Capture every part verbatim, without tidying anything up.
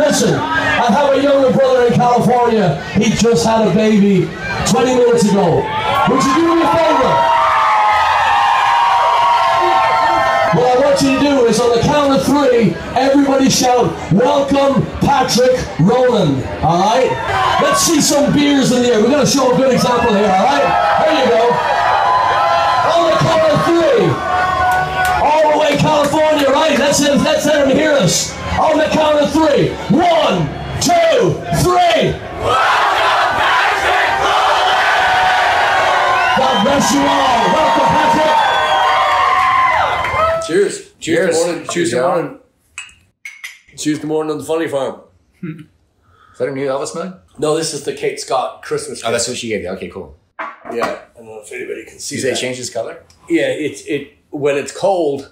Listen, I have a younger brother in California. He just had a baby twenty minutes ago. Would you do me a favor? What I want you to do is, on the count of three, everybody shout, "Welcome, Patrick Rowland." All right? Let's see some beers in the air. We're going to show a good example here, all right? There you go. On the count of three. All the way California, right? Let's let that's them hear us. On the count of three. One, two, three. Welcome, Patrick Rowland! God bless you all. Welcome, Patrick. Cheers. Cheers. Cheers. Morning. Tuesday yeah. morning. Tuesday morning on the funny farm. Hmm. Is that a new Elvis night? No, this is the Kate Scott Christmas. Oh, that's what she gave you. Okay, cool. Yeah. I don't know if anybody can see. Does that change its color? Yeah, it's it. When it's cold,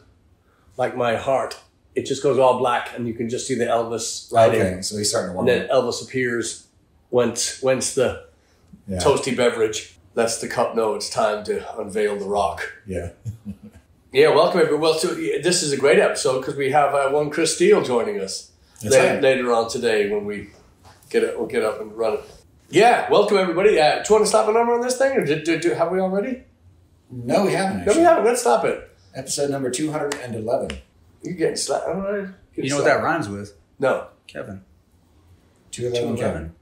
like my heart, it just goes all black, and you can just see the Elvis lighting. Okay, so he's starting to warm. And then Elvis appears. Whence, whence the yeah. toasty beverage lets the cup know it's time to unveil the rock. Yeah. Yeah. Welcome, everyone. Well, so this is a great episode because we have uh, one Chris Steele joining us la right. later on today when we get it. We'll get up and run it. Yeah. Welcome, everybody. Uh, do you want to slap a number on this thing, or did, did, did, have we already? No, we haven't. Actually. No, we haven't. Let's stop it. Episode number two hundred eleven. You're getting slapped. I don't know. Getting you know slapped. What that rhymes with? No. Kevin. two eleven. Kevin.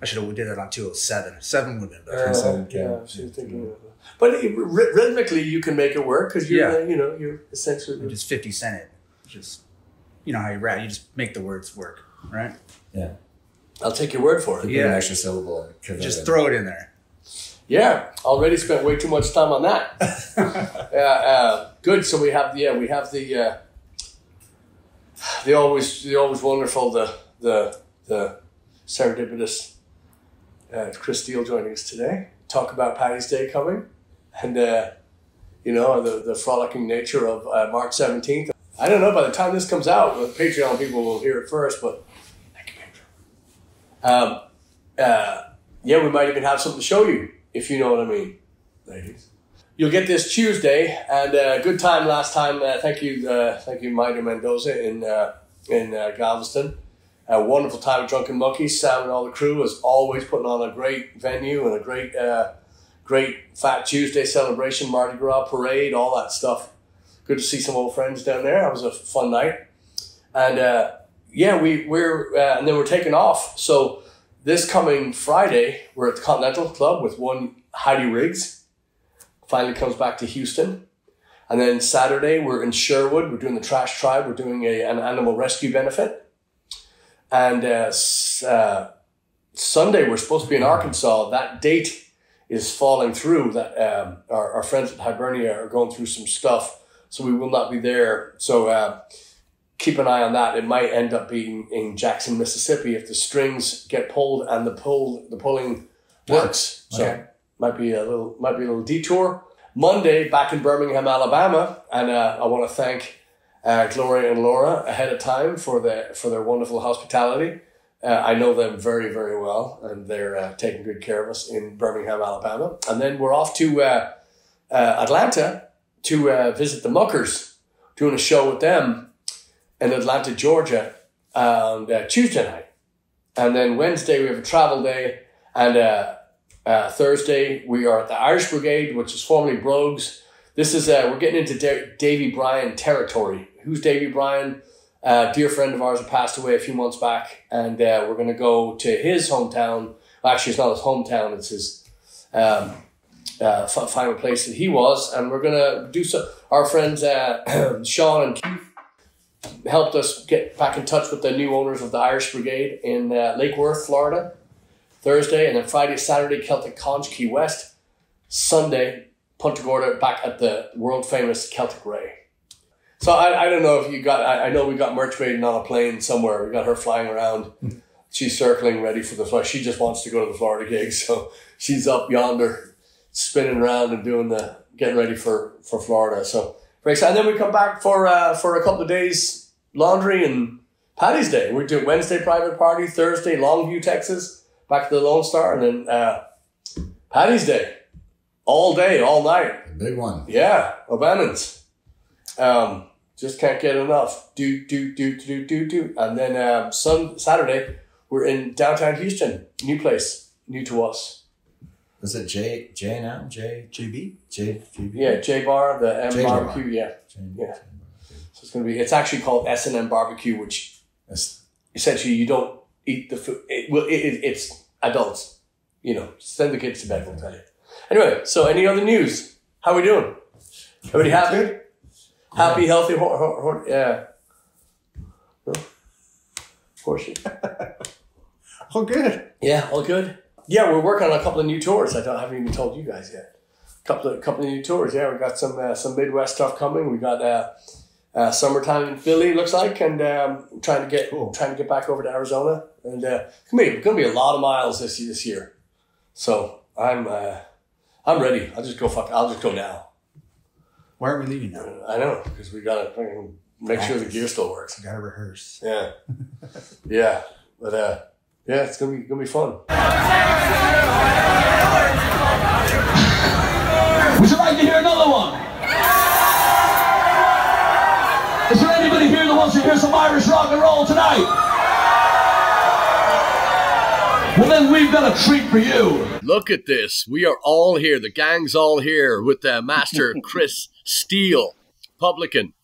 I should have did that on two oh seven. seven would have been better. Uh, seven, Kevin. Yeah, she was thinking of it. But it, rhythmically, you can make it work because you're, yeah. uh, you know, you're essentially. Just fifty cent it. Just, you know how you rap. You just make the words work, right? Yeah. I'll take your word for it. Yeah. An extra syllable. Just throw it in there. Yeah, already spent way too much time on that. uh, uh, good. So we have the yeah, we have the uh, the always the always wonderful the the the serendipitous uh, Chris Steele joining us today. Talk about Paddy's Day coming, and uh, you know the the frolicking nature of uh, March seventeenth. I don't know. By the time this comes out, the Patreon people will hear it first. But thank you, Patreon. Um, uh, yeah, we might even have something to show you. If you know what I mean, ladies. You'll get this Tuesday, and uh, good time last time. Uh, thank you, uh, thank you, Mikey Mendoza in uh, in uh, Galveston. A wonderful time at Drunken Monkeys. Sam and all the crew was always putting on a great venue and a great, uh, great Fat Tuesday celebration, Mardi Gras parade, all that stuff. Good to see some old friends down there. It was a fun night, and uh, yeah, we we're uh, and then we're taking off. So. This coming Friday, we're at the Continental Club with one Heidi Riggs. Finally comes back to Houston. And then Saturday, we're in Sherwood. We're doing the Trash Tribe. We're doing a, an animal rescue benefit. And uh, uh, Sunday, we're supposed to be in Arkansas. That date is falling through. That um, our, our friends at Hibernia are going through some stuff, so we will not be there. So uh keep an eye on that. It might end up being in Jackson, Mississippi, if the strings get pulled and the pull the pulling works. Okay. So might be a little might be a little detour. Monday, back in Birmingham, Alabama, and uh, I want to thank uh, Gloria and Laura ahead of time for the for their wonderful hospitality. Uh, I know them very very well, and they're uh, taking good care of us in Birmingham, Alabama. And then we're off to uh, uh, Atlanta to uh, visit the Muckers, doing a show with them. In Atlanta, Georgia, and uh, Tuesday night, and then Wednesday we have a travel day, and uh, uh, Thursday we are at the Irish Brigade, which is formerly Brogues. This is uh, we're getting into da Davy Bryan territory. Who's Davy Bryan? Uh, dear friend of ours who passed away a few months back, and uh, we're going to go to his hometown. Actually, it's not his hometown; it's his um, uh, final place that he was, and we're going to do so. Our friends uh, Sean and Keith helped us get back in touch with the new owners of the Irish Brigade in uh, Lake Worth, Florida, Thursday, and then Friday, Saturday, Celtic Conch, Key West, Sunday, Punta Gorda, back at the world-famous Celtic Ray. So I, I don't know if you got, I, I know we got Merch waiting on a plane somewhere. We got her flying around. She's circling ready for the flight. She just wants to go to the Florida gig, so she's up yonder spinning around and doing the, getting ready for, for Florida, so. And then we come back for uh, for a couple of days laundry and Paddy's Day. We do Wednesday private party, Thursday Longview, Texas, back to the Lone Star, and then uh, Paddy's Day, all day, all night. Big one. Yeah, O'Bannon's. Um, Just can't get enough. Do, do, do, do, do, do. And then um, sun, Saturday, we're in downtown Houston. New place. New to us. Is it J, J now? J, J B? J, J B? Yeah, J Bar, the M J Barbecue. Bar. Yeah. J, yeah. J, so it's going to be, it's actually called S and M Barbecue, which yes. essentially you don't eat the food. It, well, it, it, it's adults. You know, send the kids to bed, we'll tell you. Anyway, so any other news? How we doing? Everybody happy? Happy, healthy, ho- ho- ho- yeah. No. Horseshit. All good. Yeah, all good. Yeah, we're working on a couple of new tours. I don't I haven't even told you guys yet. Couple of couple of new tours. Yeah, we got some uh, some Midwest stuff coming. We got uh, uh, summertime in Philly, looks like, and um, trying to get cool. trying to get back over to Arizona. And uh, it's gonna be it's gonna be a lot of miles this this year. So I'm uh, I'm ready. I'll just go fuck. I'll just go now. Why aren't we leaving now? I know, because we got to make Practice. sure the gear still works. We got to rehearse. Yeah. yeah. But, uh, yeah, it's going to be gonna be fun. Would you like to hear another one? Is there anybody here that wants to hear some Irish rock and roll tonight? Well, then we've got a treat for you. Look at this. We are all here. The gang's all here with uh, Master Chris Steele, publican,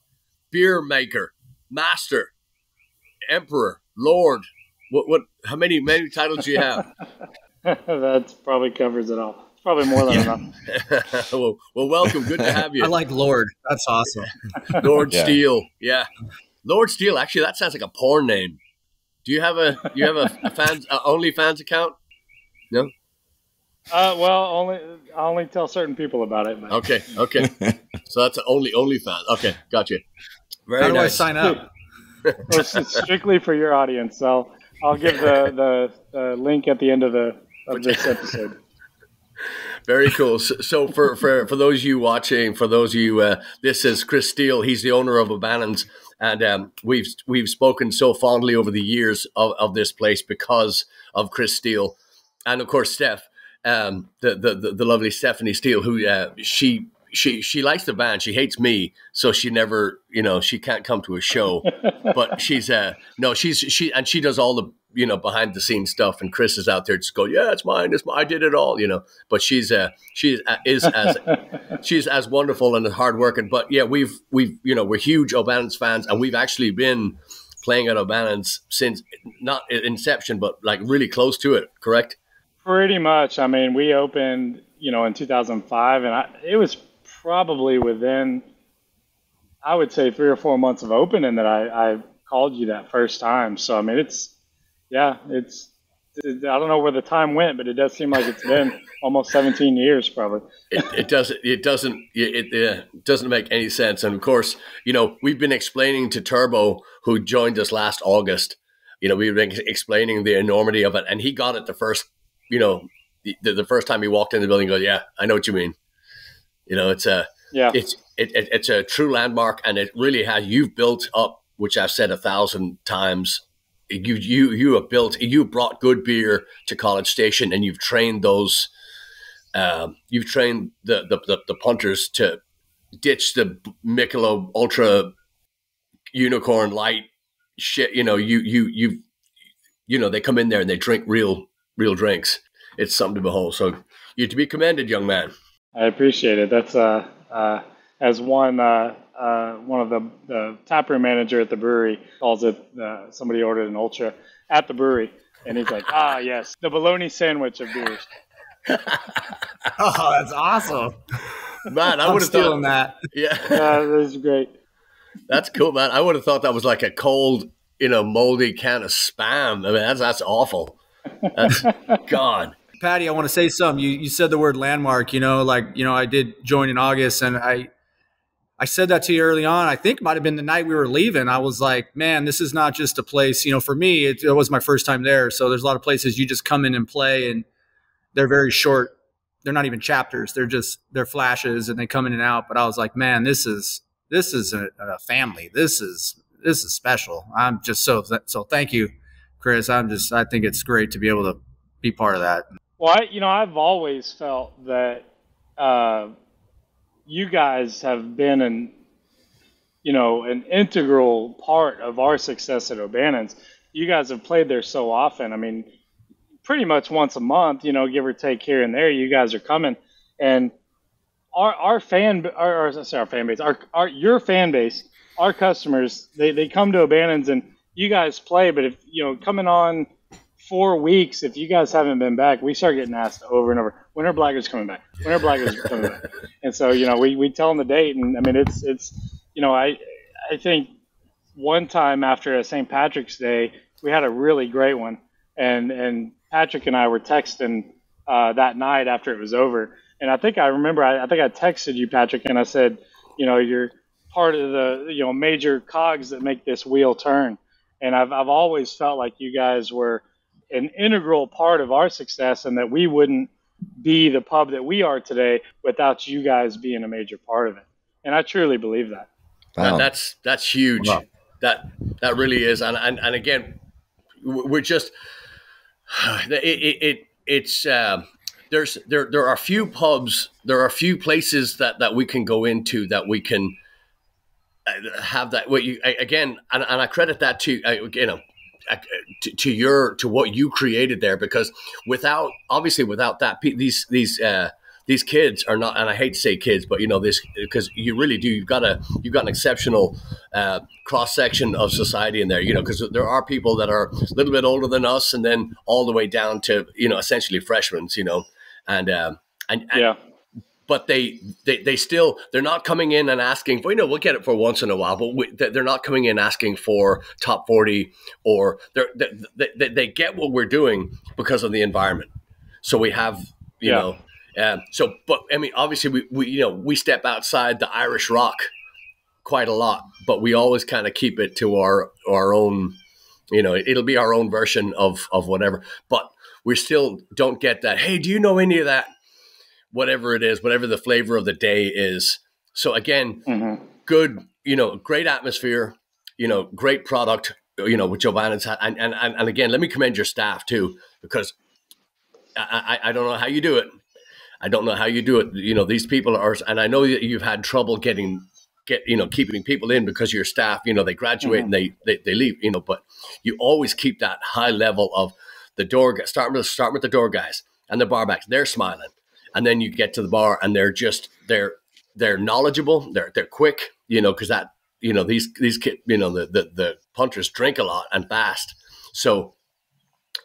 beer maker, master, emperor, lord. What? What? How many many titles do you have? That probably covers it all. It's probably more than yeah. enough. well, well, welcome. Good to have you. I like Lord. That's awesome. Lord yeah. Steele. Yeah, Lord Steele. Actually, that sounds like a porn name. Do you have a do you have a, a fans a OnlyFans account? No. Uh, well, only I only tell certain people about it. But. Okay, okay. So that's only OnlyFans. Okay, got you. Very How do nice. I sign up? It's strictly for your audience. So I'll give the, the, the link at the end of the of this episode. Very cool. So, so for, for, for those of you watching, for those of you, uh, this is Chris Steele. He's the owner of O'Bannon's, and um, we've we've spoken so fondly over the years of, of this place because of Chris Steele, and of course Steph. Um, the, the the lovely Stephanie Steele, who uh, she she she likes the band, she hates me, so she never, you know, she can't come to a show. But she's uh no, she's she and she does all the you know behind the scenes stuff, and Chris is out there just going, yeah, it's mine, it's mine, I did it all, you know. But she's uh she uh, is as she's as wonderful and as hardworking. But yeah, we've we've you know we're huge O'Bannon's fans, and we've actually been playing at O'Bannon's since not inception, but like really close to it. Correct. Pretty much. I mean, we opened, you know, in two thousand five, and I, it was probably within, I would say, three or four months of opening that I, I called you that first time. So, I mean, it's, yeah, it's, it, I don't know where the time went, but it does seem like it's been almost seventeen years, probably. it, it doesn't, it doesn't, it, it doesn't make any sense. And of course, you know, we've been explaining to Turbo, who joined us last August, you know, we've been explaining the enormity of it, and he got it the first you know, the, the first time he walked in the building, go, yeah, I know what you mean. You know, it's a, yeah, it's, it, it, it's a true landmark, and it really has, you've built up, which I've said a thousand times, you, you, you have built, you brought good beer to College Station, and you've trained those, um, you've trained the, the, the, the punters to ditch the Michelob Ultra Unicorn Light shit. You know, you, you, you, you know, they come in there and they drink real, real drinks. It's something to behold. So you're to be commended, young man. I appreciate it. That's uh, uh, as one uh, uh, one of the, the taproom manager at the brewery calls it. Uh, somebody ordered an ultra at the brewery, and he's like, "Ah, yes, the bologna sandwich of beers." Oh, that's awesome, man! I would have thought that. Yeah, uh, this is great. That's cool, man. I would have thought that was like a cold, you know, moldy can of Spam. I mean, that's that's awful. That's God. Patty, I want to say something. You you said the word landmark, you know, like, you know, I did join in August, and I I said that to you early on. I think it might have been the night we were leaving. I was like, man, this is not just a place, you know, for me, it, it was my first time there. So there's a lot of places you just come in and play, and they're very short. They're not even chapters. They're just, they're flashes, and they come in and out. But I was like, man, this is, this is a, a family. This is, this is special. I'm just so, so thank you, Chris. I'm just, I think it's great to be able to be part of that. Well, I, you know, I've always felt that uh, you guys have been in, you know, an integral part of our success at O'Bannon's. You guys have played there so often. I mean, pretty much once a month, you know, give or take here and there, you guys are coming. And our our fan, our, our, sorry, our fan base, our, our your fan base, our customers, they, they come to O'Bannon's and you guys play. But if, you know, coming on four weeks, if you guys haven't been back, we start getting asked over and over, when are Blackers coming back? When are Blackers coming back? And so, you know, we, we tell them the date. And I mean, it's, it's, you know, I, I think one time after Saint Patrick's Day, we had a really great one. And, and Patrick and I were texting uh, that night after it was over. And I think I remember, I, I think I texted you, Patrick, and I said, you know, you're part of the, you know, major cogs that make this wheel turn. And I've, I've always felt like you guys were an integral part of our success, and that we wouldn't be the pub that we are today without you guys being a major part of it. And I truly believe that. Wow. That that's, that's huge. Wow. That, that really is. And, and, and again, we're just, it, it, it it's, um, there's, there, there are few pubs, there are few places that, that we can go into that we can have that. What you, again, and, and I credit that to, you know, To, to your to what you created there, because without obviously without that these these uh these kids are not, and I hate to say kids, but you know this, because you really do, you've got a you've got an exceptional uh cross section of society in there, you know, because there are people that are a little bit older than us and then all the way down to, you know, essentially freshmen, you know, and um and, and yeah. But they, they, they still, they're not coming in and asking for, you know, we'll get it for once in a while, but we, they're not coming in asking for top forty, or they're, they, they, they get what we're doing because of the environment. So we have, you yeah. know, um, so, but I mean, obviously we, we, you know, we step outside the Irish rock quite a lot, but we always kind of keep it to our, our own, you know, it'll be our own version of, of whatever, but we still don't get that, hey, do you know any of that? Whatever it is, whatever the flavor of the day is. So again, mm-hmm. good, you know, great atmosphere, you know, great product, you know, which O'Bannon's had. And, and, and again, let me commend your staff too, because I, I, I don't know how you do it. I don't know how you do it. You know, these people are, and I know you've had trouble getting, get, you know, keeping people in because your staff, you know, they graduate mm-hmm. and they, they, they leave, you know, but you always keep that high level of the door, start with, start with the door guys and the bar backs. They're smiling. And then you get to the bar, and they're just they're they're knowledgeable. They're they're quick, you know, because that you know these these kids, you know, the, the the punters drink a lot and fast, so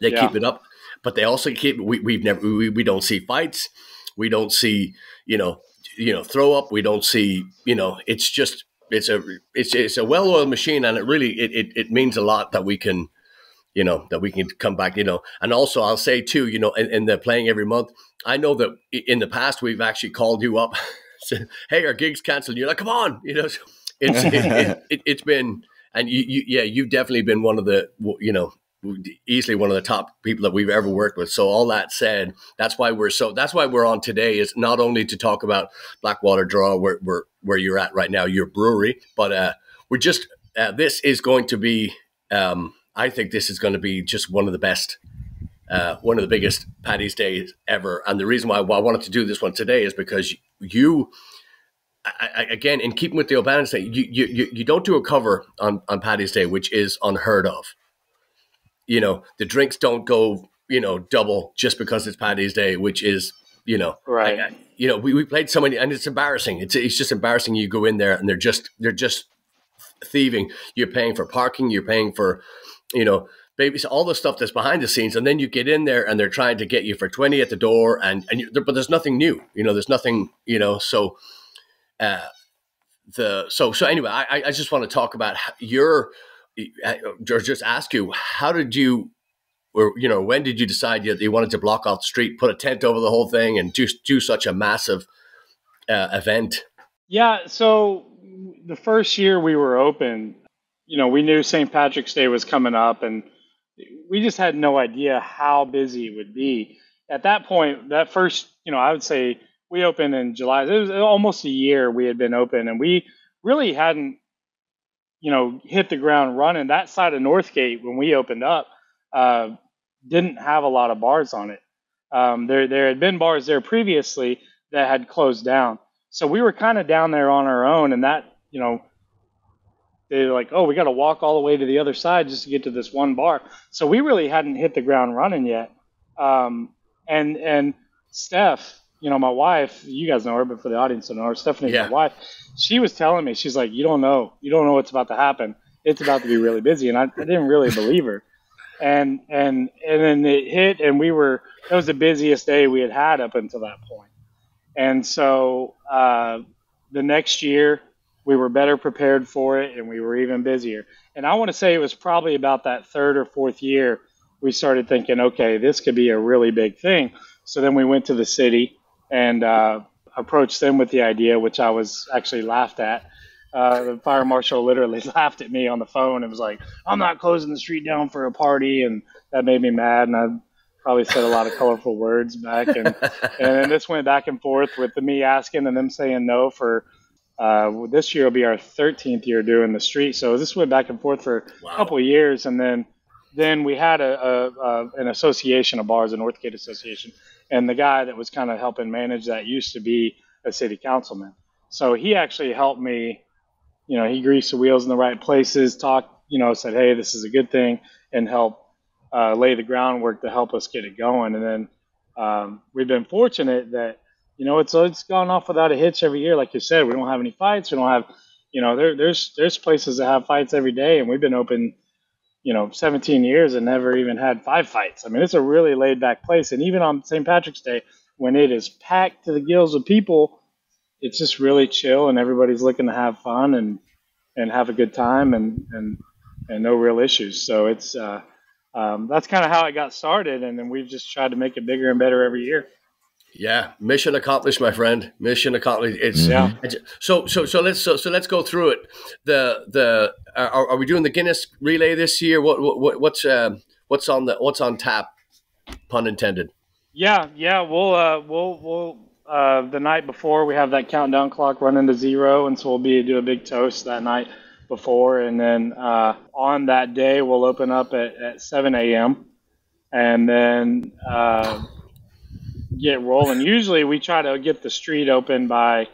they yeah. keep it up. But they also keep we we've never we, we don't see fights, we don't see you know you know throw up, we don't see you know it's just it's a it's it's a well oiled machine, and it really it, it it means a lot that we can. You know, that we can come back, you know. And also I'll say too, you know, in, in the playing every month, I know that in the past we've actually called you up, said, hey, our gig's canceled. You're like, come on, you know, it's, it, it, it, it's been, and you, you, yeah, you've definitely been one of the, you know, easily one of the top people that we've ever worked with. So all that said, that's why we're so, that's why we're on today is not only to talk about Blackwater Draw, where, where, where you're at right now, your brewery, but uh, we're just, uh, this is going to be, um, I think this is going to be just one of the best, uh, one of the biggest Paddy's Days ever. And the reason why I wanted to do this one today is because you, I, I, again, in keeping with the O'Bannon's thing, you, you you don't do a cover on, on Paddy's Day, which is unheard of. You know, the drinks don't go, you know, double just because it's Paddy's Day, which is, you know, right. I, I, you know, we, we played so many, and it's embarrassing. It's it's just embarrassing. You go in there and they're just, they're just thieving. You're paying for parking. You're paying for, you know, babies, all the stuff that's behind the scenes. And then you get in there and they're trying to get you for twenty at the door. And, and you, but there's nothing new, you know, there's nothing, you know, so, uh, the, so, so anyway, I, I just want to talk about your, or just ask you, how did you, or, you know, when did you decide you, you wanted to block off the street, put a tent over the whole thing and do, do such a massive, uh, event? Yeah. So the first year we were open, you know, we knew Saint Patrick's Day was coming up, and we just had no idea how busy it would be. At that point, that first, you know, I would say we opened in July. It was almost a year we had been open, and we really hadn't, you know, hit the ground running. That side of Northgate, when we opened up, uh, didn't have a lot of bars on it. Um, there, there had been bars there previously that had closed down. So we were kind of down there on our own, and that, you know, they're like, oh, we got to walk all the way to the other side just to get to this one bar. So we really hadn't hit the ground running yet. Um, and and Steph, you know, my wife, you guys know her, but for the audience don't know her, Stephanie, yeah. my wife, she was telling me, she's like, you don't know. You don't know what's about to happen. It's about to be really busy. And I, I didn't really believe her. And and and then it hit, and we were – that was the busiest day we had had up until that point. And so uh, the next year we were better prepared for it, and we were even busier. And I want to say it was probably about that third or fourth year we started thinking, okay, this could be a really big thing. So then we went to the city and uh, approached them with the idea, which I was actually laughed at. Uh, the fire marshal literally laughed at me on the phone and was like, I'm not closing the street down for a party. And that made me mad. And I probably said a lot of colorful words back. And, and then this went back and forth with me asking and them saying no for uh, this year will be our thirteenth year doing the street. So this went back and forth for wow. a couple of years. And then, then we had a, a, a an association of bars, a Northgate association. And the guy that was kind of helping manage that used to be a city councilman. So he actually helped me. You know, he greased the wheels in the right places, talked, you know, said, hey, this is a good thing, and helped uh, lay the groundwork to help us get it going. And then um, we've been fortunate that, you know, it's it's gone off without a hitch every year. Like you said, we don't have any fights. We don't have, you know, there there's there's places that have fights every day. And we've been open, you know, seventeen years and never even had five fights. I mean, it's a really laid back place. And even on Saint Patrick's Day, when it is packed to the gills of people, it's just really chill, and everybody's looking to have fun and, and have a good time and, and, and no real issues. So it's, uh, um, that's kind of how it got started. And then we've just tried to make it bigger and better every year. Yeah. Mission accomplished, my friend. Mission accomplished. It's yeah. It's, so, so, so let's, so, so let's go through it. The, the, are, are we doing the Guinness relay this year? What, what, what's, um, uh, what's on the, what's on tap, pun intended? Yeah. Yeah. We'll, uh, we'll, we'll, Uh, the night before we have that countdown clock running to zero, and so we'll be do a big toast that night before, and then uh, on that day we'll open up at, at seven a m and then uh, get rolling. Usually we try to get the street open by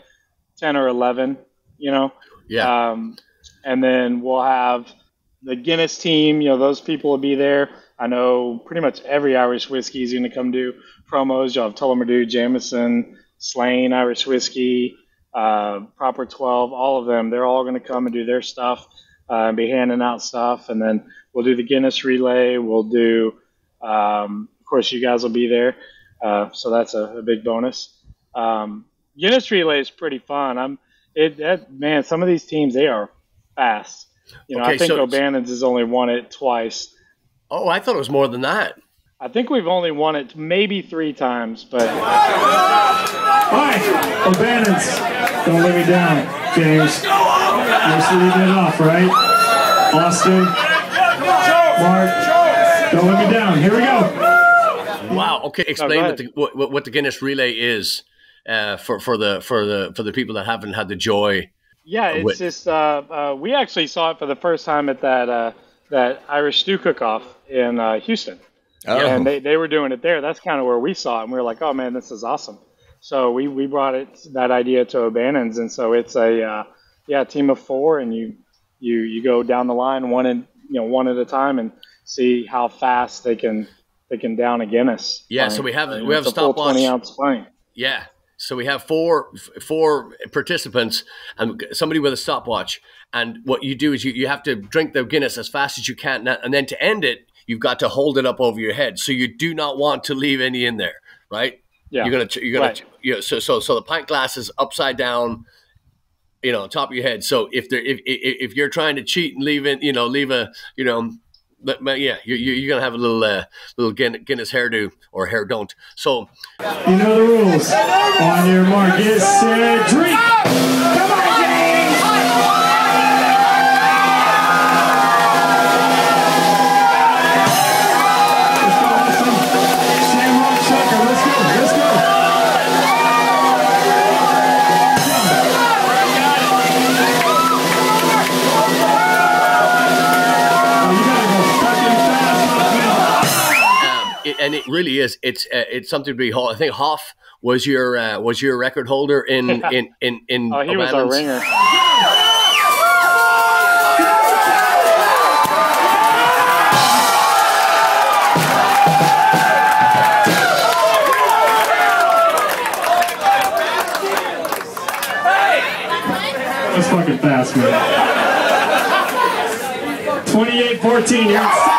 ten or eleven, you know. Yeah. Um, and then we'll have the Guinness team. You know, those people will be there. I know pretty much every Irish whiskey is going to come do promos. You'll have Tullamore Jameson, Slane, Irish Whiskey, uh, Proper twelve, all of them. They're all going to come and do their stuff uh, and be handing out stuff. And then we'll do the Guinness relay. We'll do, um, of course, you guys will be there. Uh, so that's a, a big bonus. Um, Guinness relay is pretty fun. I'm it that, man, some of these teams, they are fast. You know, okay, I think so, O'Bannon's has only won it twice. Oh, I thought it was more than that. I think we've only won it maybe three times, but. Hi, O'Bannon's. Don't let me down, James. You're leaving it off, right? Austin. Mark. Don't let me down. Here we go. Wow. Okay, explain no, what, the, what, what the Guinness relay is uh, for for the for the for the people that haven't had the joy. Yeah, it's with. just uh, uh, we actually saw it for the first time at that uh, that Irish stew cook-off in uh, Houston. Oh. And they, they were doing it there. That's kind of where we saw it. And we were like, oh, man, this is awesome. So we, we brought it that idea to O'Bannon's. And so it's a uh, yeah team of four, and you you you go down the line one and you know one at a time and see how fast they can they can down a Guinness. Yeah, pint. So we have I mean, we have a full twenty ounce pint. Yeah. So we have four four participants and somebody with a stopwatch. And what you do is you, you have to drink the Guinness as fast as you can, and then to end it, you've got to hold it up over your head, so you do not want to leave any in there, right? Yeah, you're gonna, you're gonna, right. you know, so so so the pint glass is upside down, you know, on top of your head. So if there, if if you're trying to cheat and leave it, you know, leave a, you know, but, but yeah, you're you're gonna have a little uh, little Guinness hairdo or hair don't. So you know the rules. On your mark, get set, drink. Come on. And it really is. It's uh, it's something to be. I think Hoff was your uh, was your record holder in in in in. Oh, he O'Bannon's. Was a ringer. fucking fast, man. twenty-eight fourteen, you're in second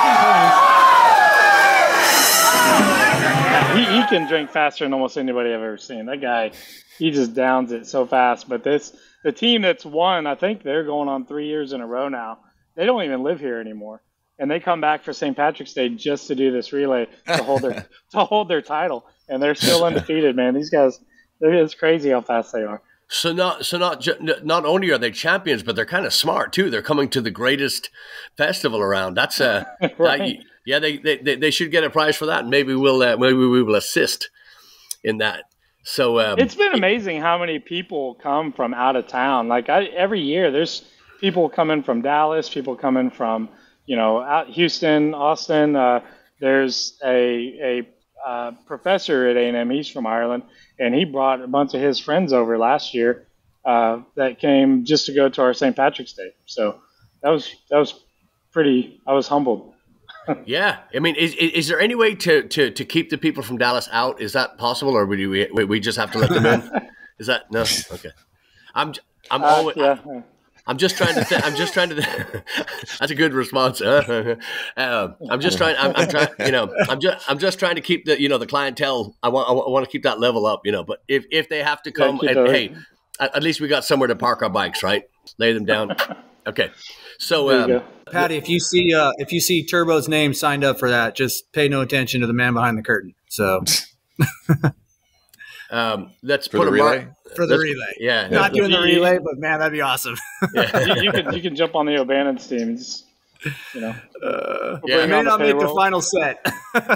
place. He, he can drink faster than almost anybody I've ever seen. That guy, he just downs it so fast. But this, the team that's won, I think they're going on three years in a row now. They don't even live here anymore, and they come back for Saint Patrick's Day just to do this relay to hold their to hold their title, and they're still undefeated. Man, these guys, it's crazy how fast they are. So not so not not only are they champions, but they're kind of smart too. They're coming to the greatest festival around. That's a right. that, Yeah, they, they they should get a prize for that, and maybe we'll uh, maybe we will assist in that. So um, it's been amazing how many people come from out of town. Like I, every year, there's people coming from Dallas, people coming from you know out Houston, Austin. Uh, there's a a uh, professor at A and M. He's from Ireland, and he brought a bunch of his friends over last year uh, that came just to go to our Saint Patrick's Day. So that was that was pretty. I was humbled. Yeah, I mean, is is there any way to, to, to keep the people from Dallas out? Is that possible, or would we we just have to let them in? Is that no? Okay, I'm I'm uh, always yeah. I, I'm just trying to th I'm just trying to. Th that's a good response. Uh, um, I'm just trying. I'm, I'm trying. You know, I'm just I'm just trying to keep the you know the clientele. I want I want to keep that level up. You know, but if if they have to come, yeah, and, hey, at least we got somewhere to park our bikes, right? Lay them down. Okay. So, um, Patty, if you see uh, if you see Turbo's name signed up for that, just pay no attention to the man behind the curtain. So, um, let's for put the a relay mark, for the relay. Yeah, not doing the relay, but man, that'd be awesome. Yeah. you, you can you can jump on the O'Bannon team. Just, you know, uh, we'll yeah, may not make the final set.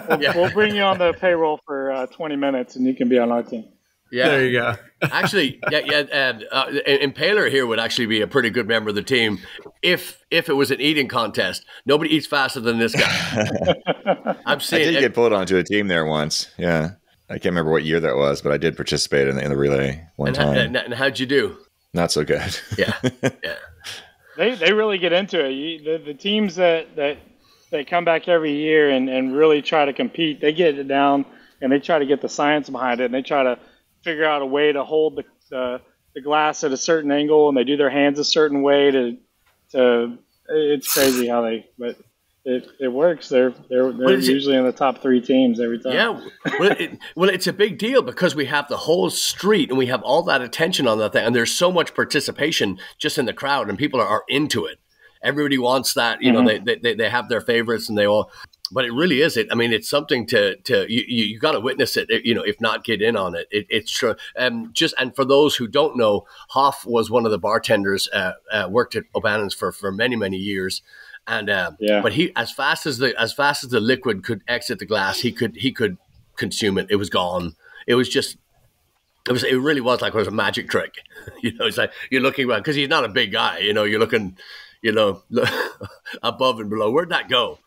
we'll, yeah. we'll bring you on the payroll for uh, twenty minutes, and you can be on our team. Yeah, there you go. Actually, yeah, yeah, and uh, Impaler here would actually be a pretty good member of the team if if it was an eating contest. Nobody eats faster than this guy. I'm seeing. I did it. get pulled onto a team there once. Yeah, I can't remember what year that was, but I did participate in the, in the relay one and time. And, and how'd you do? Not so good. Yeah, yeah. They they really get into it. You, the the teams that that they come back every year and and really try to compete. They get it down and they try to get the science behind it, and they try to figure out a way to hold the, uh, the glass at a certain angle, and they do their hands a certain way to, to it's crazy how they, but it, it works. They're, they're, they're usually it? in the top three teams every time. Yeah. Well, it, well, it's a big deal because we have the whole street and we have all that attention on that thing. And there's so much participation just in the crowd, and people are, are into it. Everybody wants that, you mm-hmm. know, they, they, they have their favorites and they all, but it really is it. I mean, it's something to to you you, you got to witness it. You know, if not, get in on it. it it's true. Um, just and for those who don't know, Hoff was one of the bartenders. Uh, uh, worked at O'Bannon's for for many many years, and uh, yeah. But he as fast as the as fast as the liquid could exit the glass, he could he could consume it. It was gone. It was just. It was. It really was like it was a magic trick. You know, it's like you're looking around because he's not a big guy. You know, you're looking, you know, above and below. Where'd that go?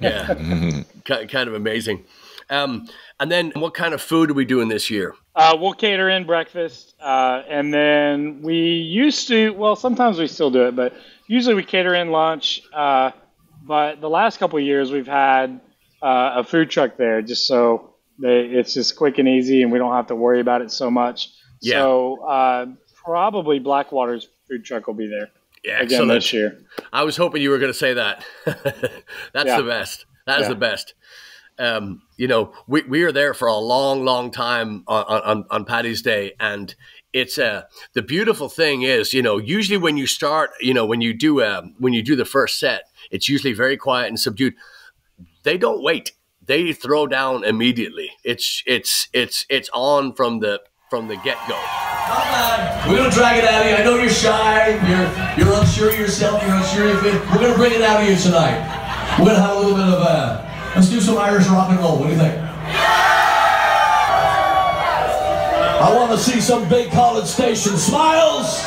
Yeah, kind of amazing. Um, and then what kind of food are we doing this year? Uh, we'll cater in breakfast. Uh, and then we used to, well, sometimes we still do it, but usually we cater in lunch. Uh, but the last couple of years we've had uh, a food truck there just so they, it's just quick and easy and we don't have to worry about it so much. Yeah. So uh, probably Blackwater's food truck will be there. Yeah, again this year. I was hoping you were going to say that. That's yeah. the best. That is yeah. the best. Um, you know, we we are there for a long, long time on on, on Paddy's Day, and it's uh, the beautiful thing is, you know, usually when you start, you know, when you do uh, when you do the first set, it's usually very quiet and subdued. They don't wait; they throw down immediately. It's it's it's it's on from the from the get go. Come on, we're gonna drag it out of you. I know you're shy, you're you're unsure of yourself, you're unsure of it. We're gonna bring it out of you tonight. We're gonna have a little bit of uh let's do some Irish rock and roll. What do you think? I wanna see some big College Station smiles.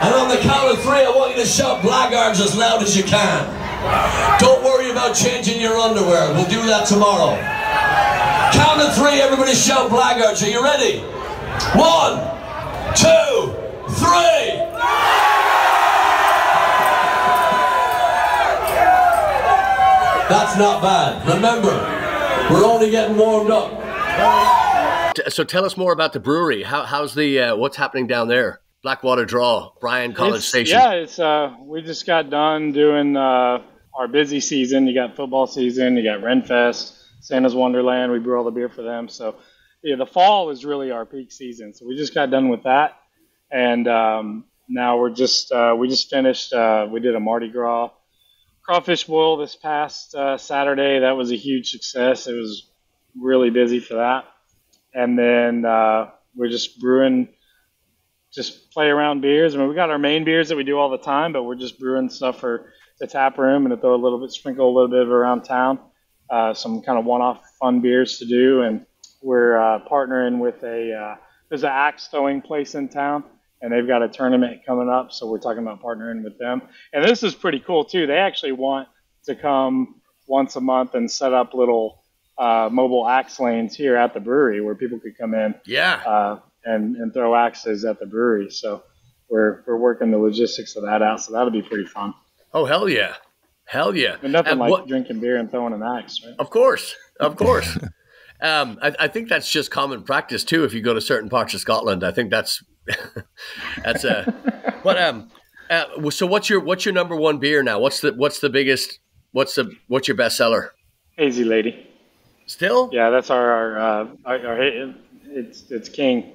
And on the count of three, I want you to shout black arms as loud as you can. Don't worry about changing your underwear, we'll do that tomorrow. Count of three, everybody shout blackguards. Are you ready? One, two, three. That's not bad. Remember, we're only getting warmed up. So tell us more about the brewery. How, how's the uh, what's happening down there? Blackwater Draw, Bryan, College it's, Station. Yeah, it's uh, we just got done doing uh, our busy season. You got football season, you got Renfest, Santa's Wonderland. We brew all the beer for them. So yeah, the fall is really our peak season. So we just got done with that, and um, now we're just uh, we just finished. Uh, we did a Mardi Gras crawfish boil this past uh, Saturday. That was a huge success. It was really busy for that, and then uh, we're just brewing. Just play around beers. I mean, we got our main beers that we do all the time, but we're just brewing stuff for the tap room and to throw a little bit, sprinkle a little bit of around town, uh, some kind of one-off fun beers to do. And we're uh, partnering with a uh, there's an axe throwing place in town, and they've got a tournament coming up, so we're talking about partnering with them. And this is pretty cool too. They actually want to come once a month and set up little uh, mobile axe lanes here at the brewery where people could come in. Yeah. Uh, And, and throw axes at the brewery. So we're we're working the logistics of that out. So that'll be pretty fun. Oh, hell yeah. Hell yeah. But nothing and like what, drinking beer and throwing an axe, right? Of course. Of course. um, I, I think that's just common practice, too, if you go to certain parts of Scotland. I think that's – that's a – but um, uh, so what's your what's your number one beer now? What's the what's the biggest – what's the what's your best seller? Hazy Lady. Still? Yeah, that's our, our – uh, our, our, it's, it's king.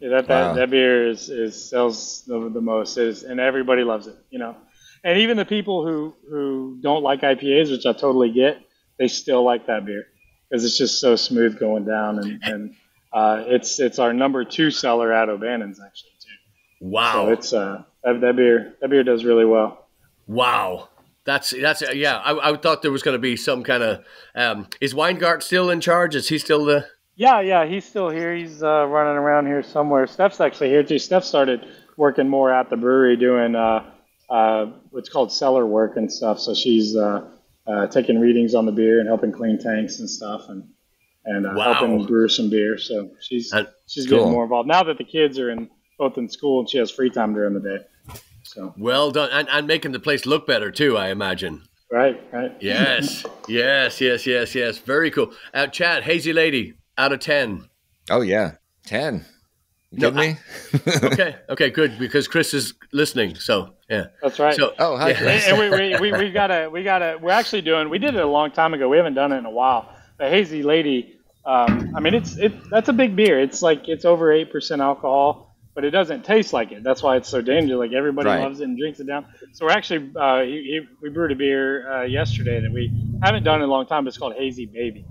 Yeah, that, that, wow. that beer is, is sells the, the most, is, and everybody loves it, you know. And even the people who, who don't like I P As, which I totally get, they still like that beer because it's just so smooth going down. And, and uh, it's it's our number two seller at O'Bannon's actually too. Wow, so it's uh that, that beer that beer does really well. Wow, that's that's yeah. I, I thought there was going to be some kind of um, is Weingart still in charge? Is he still the Yeah, yeah, he's still here. He's uh, running around here somewhere. Steph's actually here too. Steph started working more at the brewery doing uh, uh, what's called cellar work and stuff. So she's uh, uh, taking readings on the beer and helping clean tanks and stuff, and and uh, wow. helping brew some beer. So she's That's she's cool. getting more involved now that the kids are in both in school and she has free time during the day. So well done, and, and making the place look better too, I imagine. Right, right. Yes, yes, yes, yes, yes. Very cool. Uh, Chad, Hazy Lady. Out of ten. Oh, yeah. ten. You no, kidding I, me? okay. Okay, good. Because Chris is listening. So, yeah. That's right. So, oh, hi, yeah. Chris. And we, we, we, we've got a, we got a, we're actually doing, we did it a long time ago. We haven't done it in a while. The Hazy Lady, um, I mean, it's, it, that's a big beer. It's like, it's over eight percent alcohol, but it doesn't taste like it. That's why it's so dangerous. Like, everybody right. loves it and drinks it down. So, we're actually, uh, he, he, we brewed a beer uh, yesterday that we haven't done in a long time. But it's called Hazy Baby.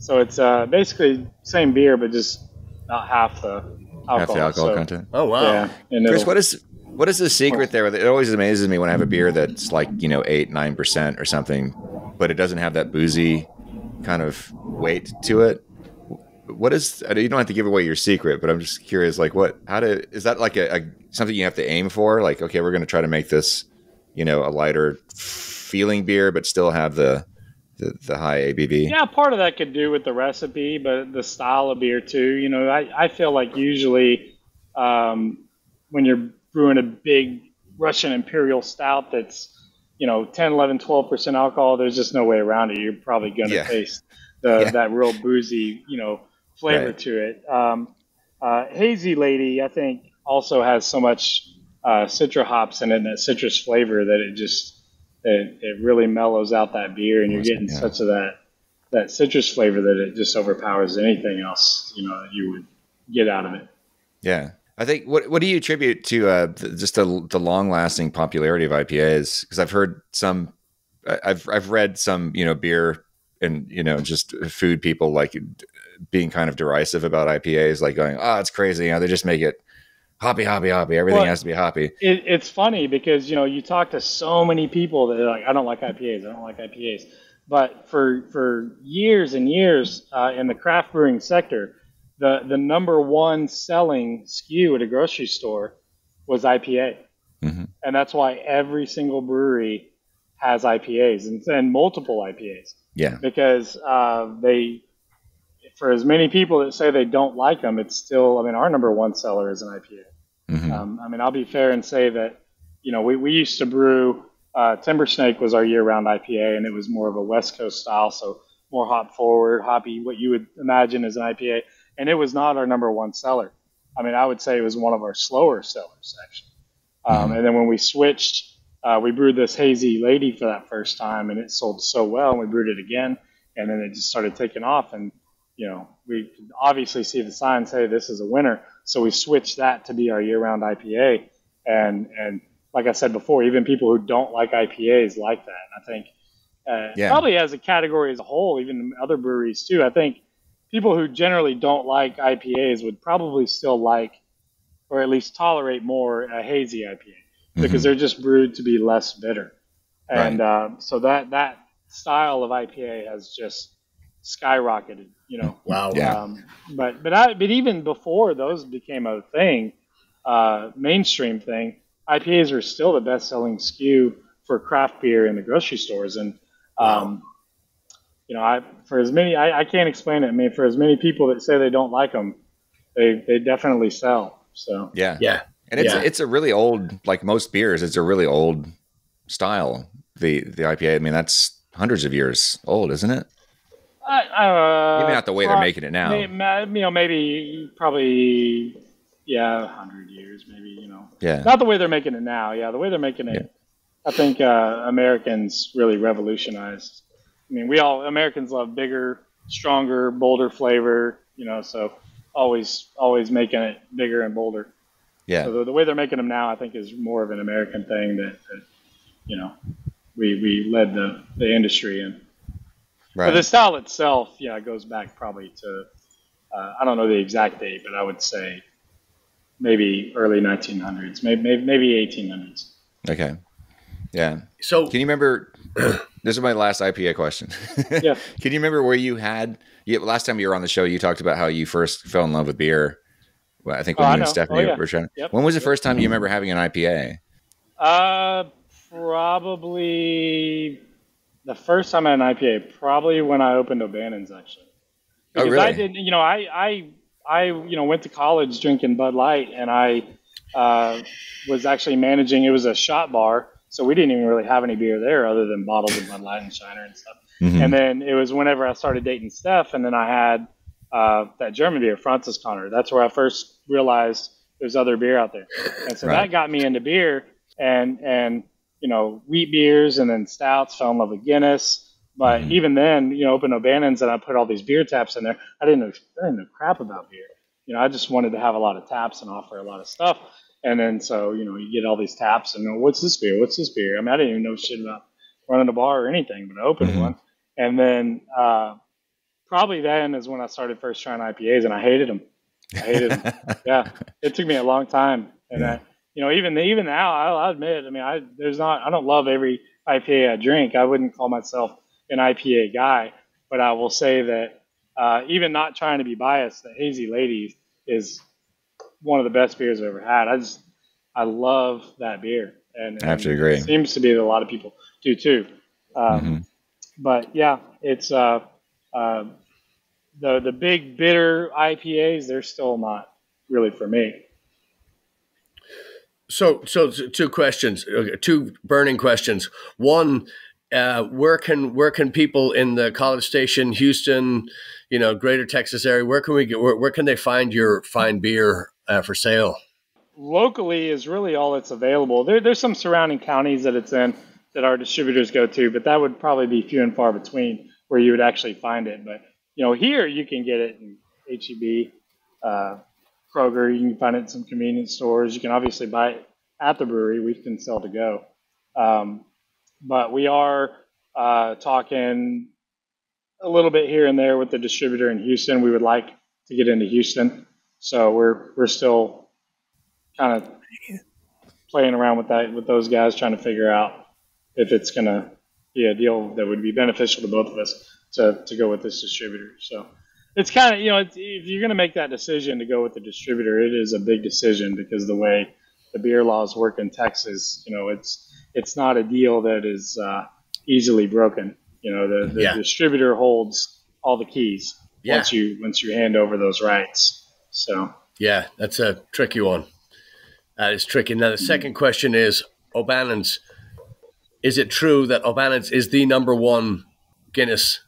So it's uh, basically same beer, but just not half the alcohol, half the alcohol so, content. Oh, wow. Yeah, Chris, what is what is the secret there? It always amazes me when I have a beer that's like, you know, eight, nine percent or something, but it doesn't have that boozy kind of weight to it. What is – you don't have to give away your secret, but I'm just curious, like what – how do – is that like a, a something you have to aim for? Like, okay, we're going to try to make this, you know, a lighter feeling beer, but still have the – The, the high A B V. Yeah, part of that could do with the recipe, but the style of beer too. You know, I, I feel like usually um, when you're brewing a big Russian Imperial Stout that's, you know, ten, eleven, twelve percent alcohol, there's just no way around it. You're probably going to yeah. taste the, yeah. that real boozy, you know, flavor right. to it. Um, uh, Hazy Lady, I think, also has so much uh, citra hops in it and that citrus flavor that it just... It, it really mellows out that beer, and you're getting yeah. such of that that citrus flavor that it just overpowers anything else, you know, that you would get out of it. Yeah, I think. What what do you attribute to uh, th- just the, the long lasting popularity of I P As? Because I've heard some, I've I've read some, you know, beer and you know just food people like being kind of derisive about I P As, like going, oh, it's crazy, you know, they just make it. Hoppy, hoppy, hoppy. Everything well, has to be hoppy. It, it's funny because, you know, you talk to so many people that are like, I don't like I P As. I don't like I P As. But for for years and years uh, in the craft brewing sector, the, the number one selling S K U at a grocery store was I P A. Mm-hmm. And that's why every single brewery has I P As and, and multiple I P As. Yeah. Because uh, they... For as many people that say they don't like them, it's still, I mean, our number one seller is an I P A. Mm-hmm. Um, I mean, I'll be fair and say that, you know, we, we used to brew, uh, Timber Snake was our year-round I P A, and it was more of a West Coast style, so more hop forward, hoppy, what you would imagine as an I P A. and it was not our number one seller. I mean, I would say it was one of our slower sellers, actually. Um, mm-hmm. And then when we switched, uh, we brewed this Hazy Lady for that first time, and it sold so well, and we brewed it again, and then it just started taking off. And, you know, we could obviously see the signs, hey, this is a winner. So we switched that to be our year-round I P A. And, and like I said before, even people who don't like I P As like that. And I think uh, yeah. probably as a category as a whole, even other breweries too, I think people who generally don't like I P As would probably still like, or at least tolerate more, a hazy I P A, mm-hmm. because they're just brewed to be less bitter. And right. um, so that that style of I P A has just skyrocketed, you know. Wow. Yeah. Um, but but I, but even before those became a thing, uh, mainstream thing, I P As are still the best-selling S K U for craft beer in the grocery stores. And, um, you know, I for as many, I, I can't explain it. I mean, for as many people that say they don't like them, they, they definitely sell. So yeah. Yeah. And it's, yeah. it's a really old, like most beers, it's a really old style. The, the I P A, I mean, that's hundreds of years old, isn't it? Uh, maybe not the way uh, they're making it now. Maybe, you know, maybe probably... Yeah, one hundred years maybe, you know. Yeah. Not the way they're making it now. Yeah, the way they're making it, yeah. I think uh, Americans really revolutionized. I mean, we all, Americans love bigger, stronger, bolder flavor, you know, so always always making it bigger and bolder. Yeah. So the, the way they're making them now, I think, is more of an American thing that, that you know, we, we led the, the industry in. Right. But the style itself, yeah, it goes back probably to, uh, I don't know the exact date, but I would say, maybe early nineteen hundreds, maybe maybe eighteen hundreds. Okay, yeah. So, can you remember? This is my last I P A question. Yeah. Can you remember where you had? You, last time you were on the show, you talked about how you first fell in love with beer. Well, I think when oh, you I and know. Stephanie oh, yeah. were trying. Yep. When was the yep. first time you remember having an I P A? Uh, probably the first time I had an I P A. Probably when I opened O'Bannon's, actually. Because oh, really? I didn't. You know, I I. I, you know, went to college drinking Bud Light, and I uh, was actually managing. It was a shot bar, so we didn't even really have any beer there other than bottles of Bud Light and Shiner and stuff. Mm-hmm. And then it was whenever I started dating Steph, and then I had uh, that German beer, Franziskaner. That's where I first realized there's other beer out there, and so right. that got me into beer. And and you know, wheat beers and then stouts. Fell in love with Guinness. But mm-hmm. even then, you know, open O'Bannon's and I put all these beer taps in there. I didn't know, I didn't know crap about beer. You know, I just wanted to have a lot of taps and offer a lot of stuff. And then so, you know, you get all these taps and oh, what's this beer? What's this beer? I mean, I didn't even know shit about running a bar or anything, but I opened mm-hmm. one. And then uh, probably then is when I started first trying I P As, and I hated them. I hated them. Yeah, it took me a long time. And yeah. I, you know, even even now, I'll admit, I mean, I there's not, I don't love every I P A I drink. I wouldn't call myself an I P A guy, but I will say that uh, even not trying to be biased, the Hazy Lady is one of the best beers I've ever had. I just, I love that beer. And, and I have to agree. It seems to be that a lot of people do too. Um, mm-hmm. But yeah, it's uh, uh, the, the big bitter I P As, they're still not really for me. So, so two questions, two burning questions. One, Uh, where can where can people in the College Station, Houston, you know, Greater Texas area, where can we get where, where can they find your fine beer uh, for sale? Locally is really all that's available. There, there's some surrounding counties that it's in that our distributors go to, but that would probably be few and far between where you would actually find it. But you know, here you can get it in H E B, uh, Kroger. You can find it in some convenience stores. You can obviously buy it at the brewery. We can sell to go. Um, But we are uh, talking a little bit here and there with the distributor in Houston. We would like to get into Houston, so we're we're still kind of playing around with that with those guys, trying to figure out if it's going to be a deal that would be beneficial to both of us to to go with this distributor. So it's kind of you know it's, if you're going to make that decision to go with the distributor, it is a big decision because the way the beer laws work in Texas, you know, it's. It's not a deal that is uh, easily broken. You know, the, the yeah. distributor holds all the keys yeah. once you once you hand over those rights. So yeah, that's a tricky one. That is tricky. Now the second question is O'Bannon's. Is it true that O'Bannon's is the number one Guinness?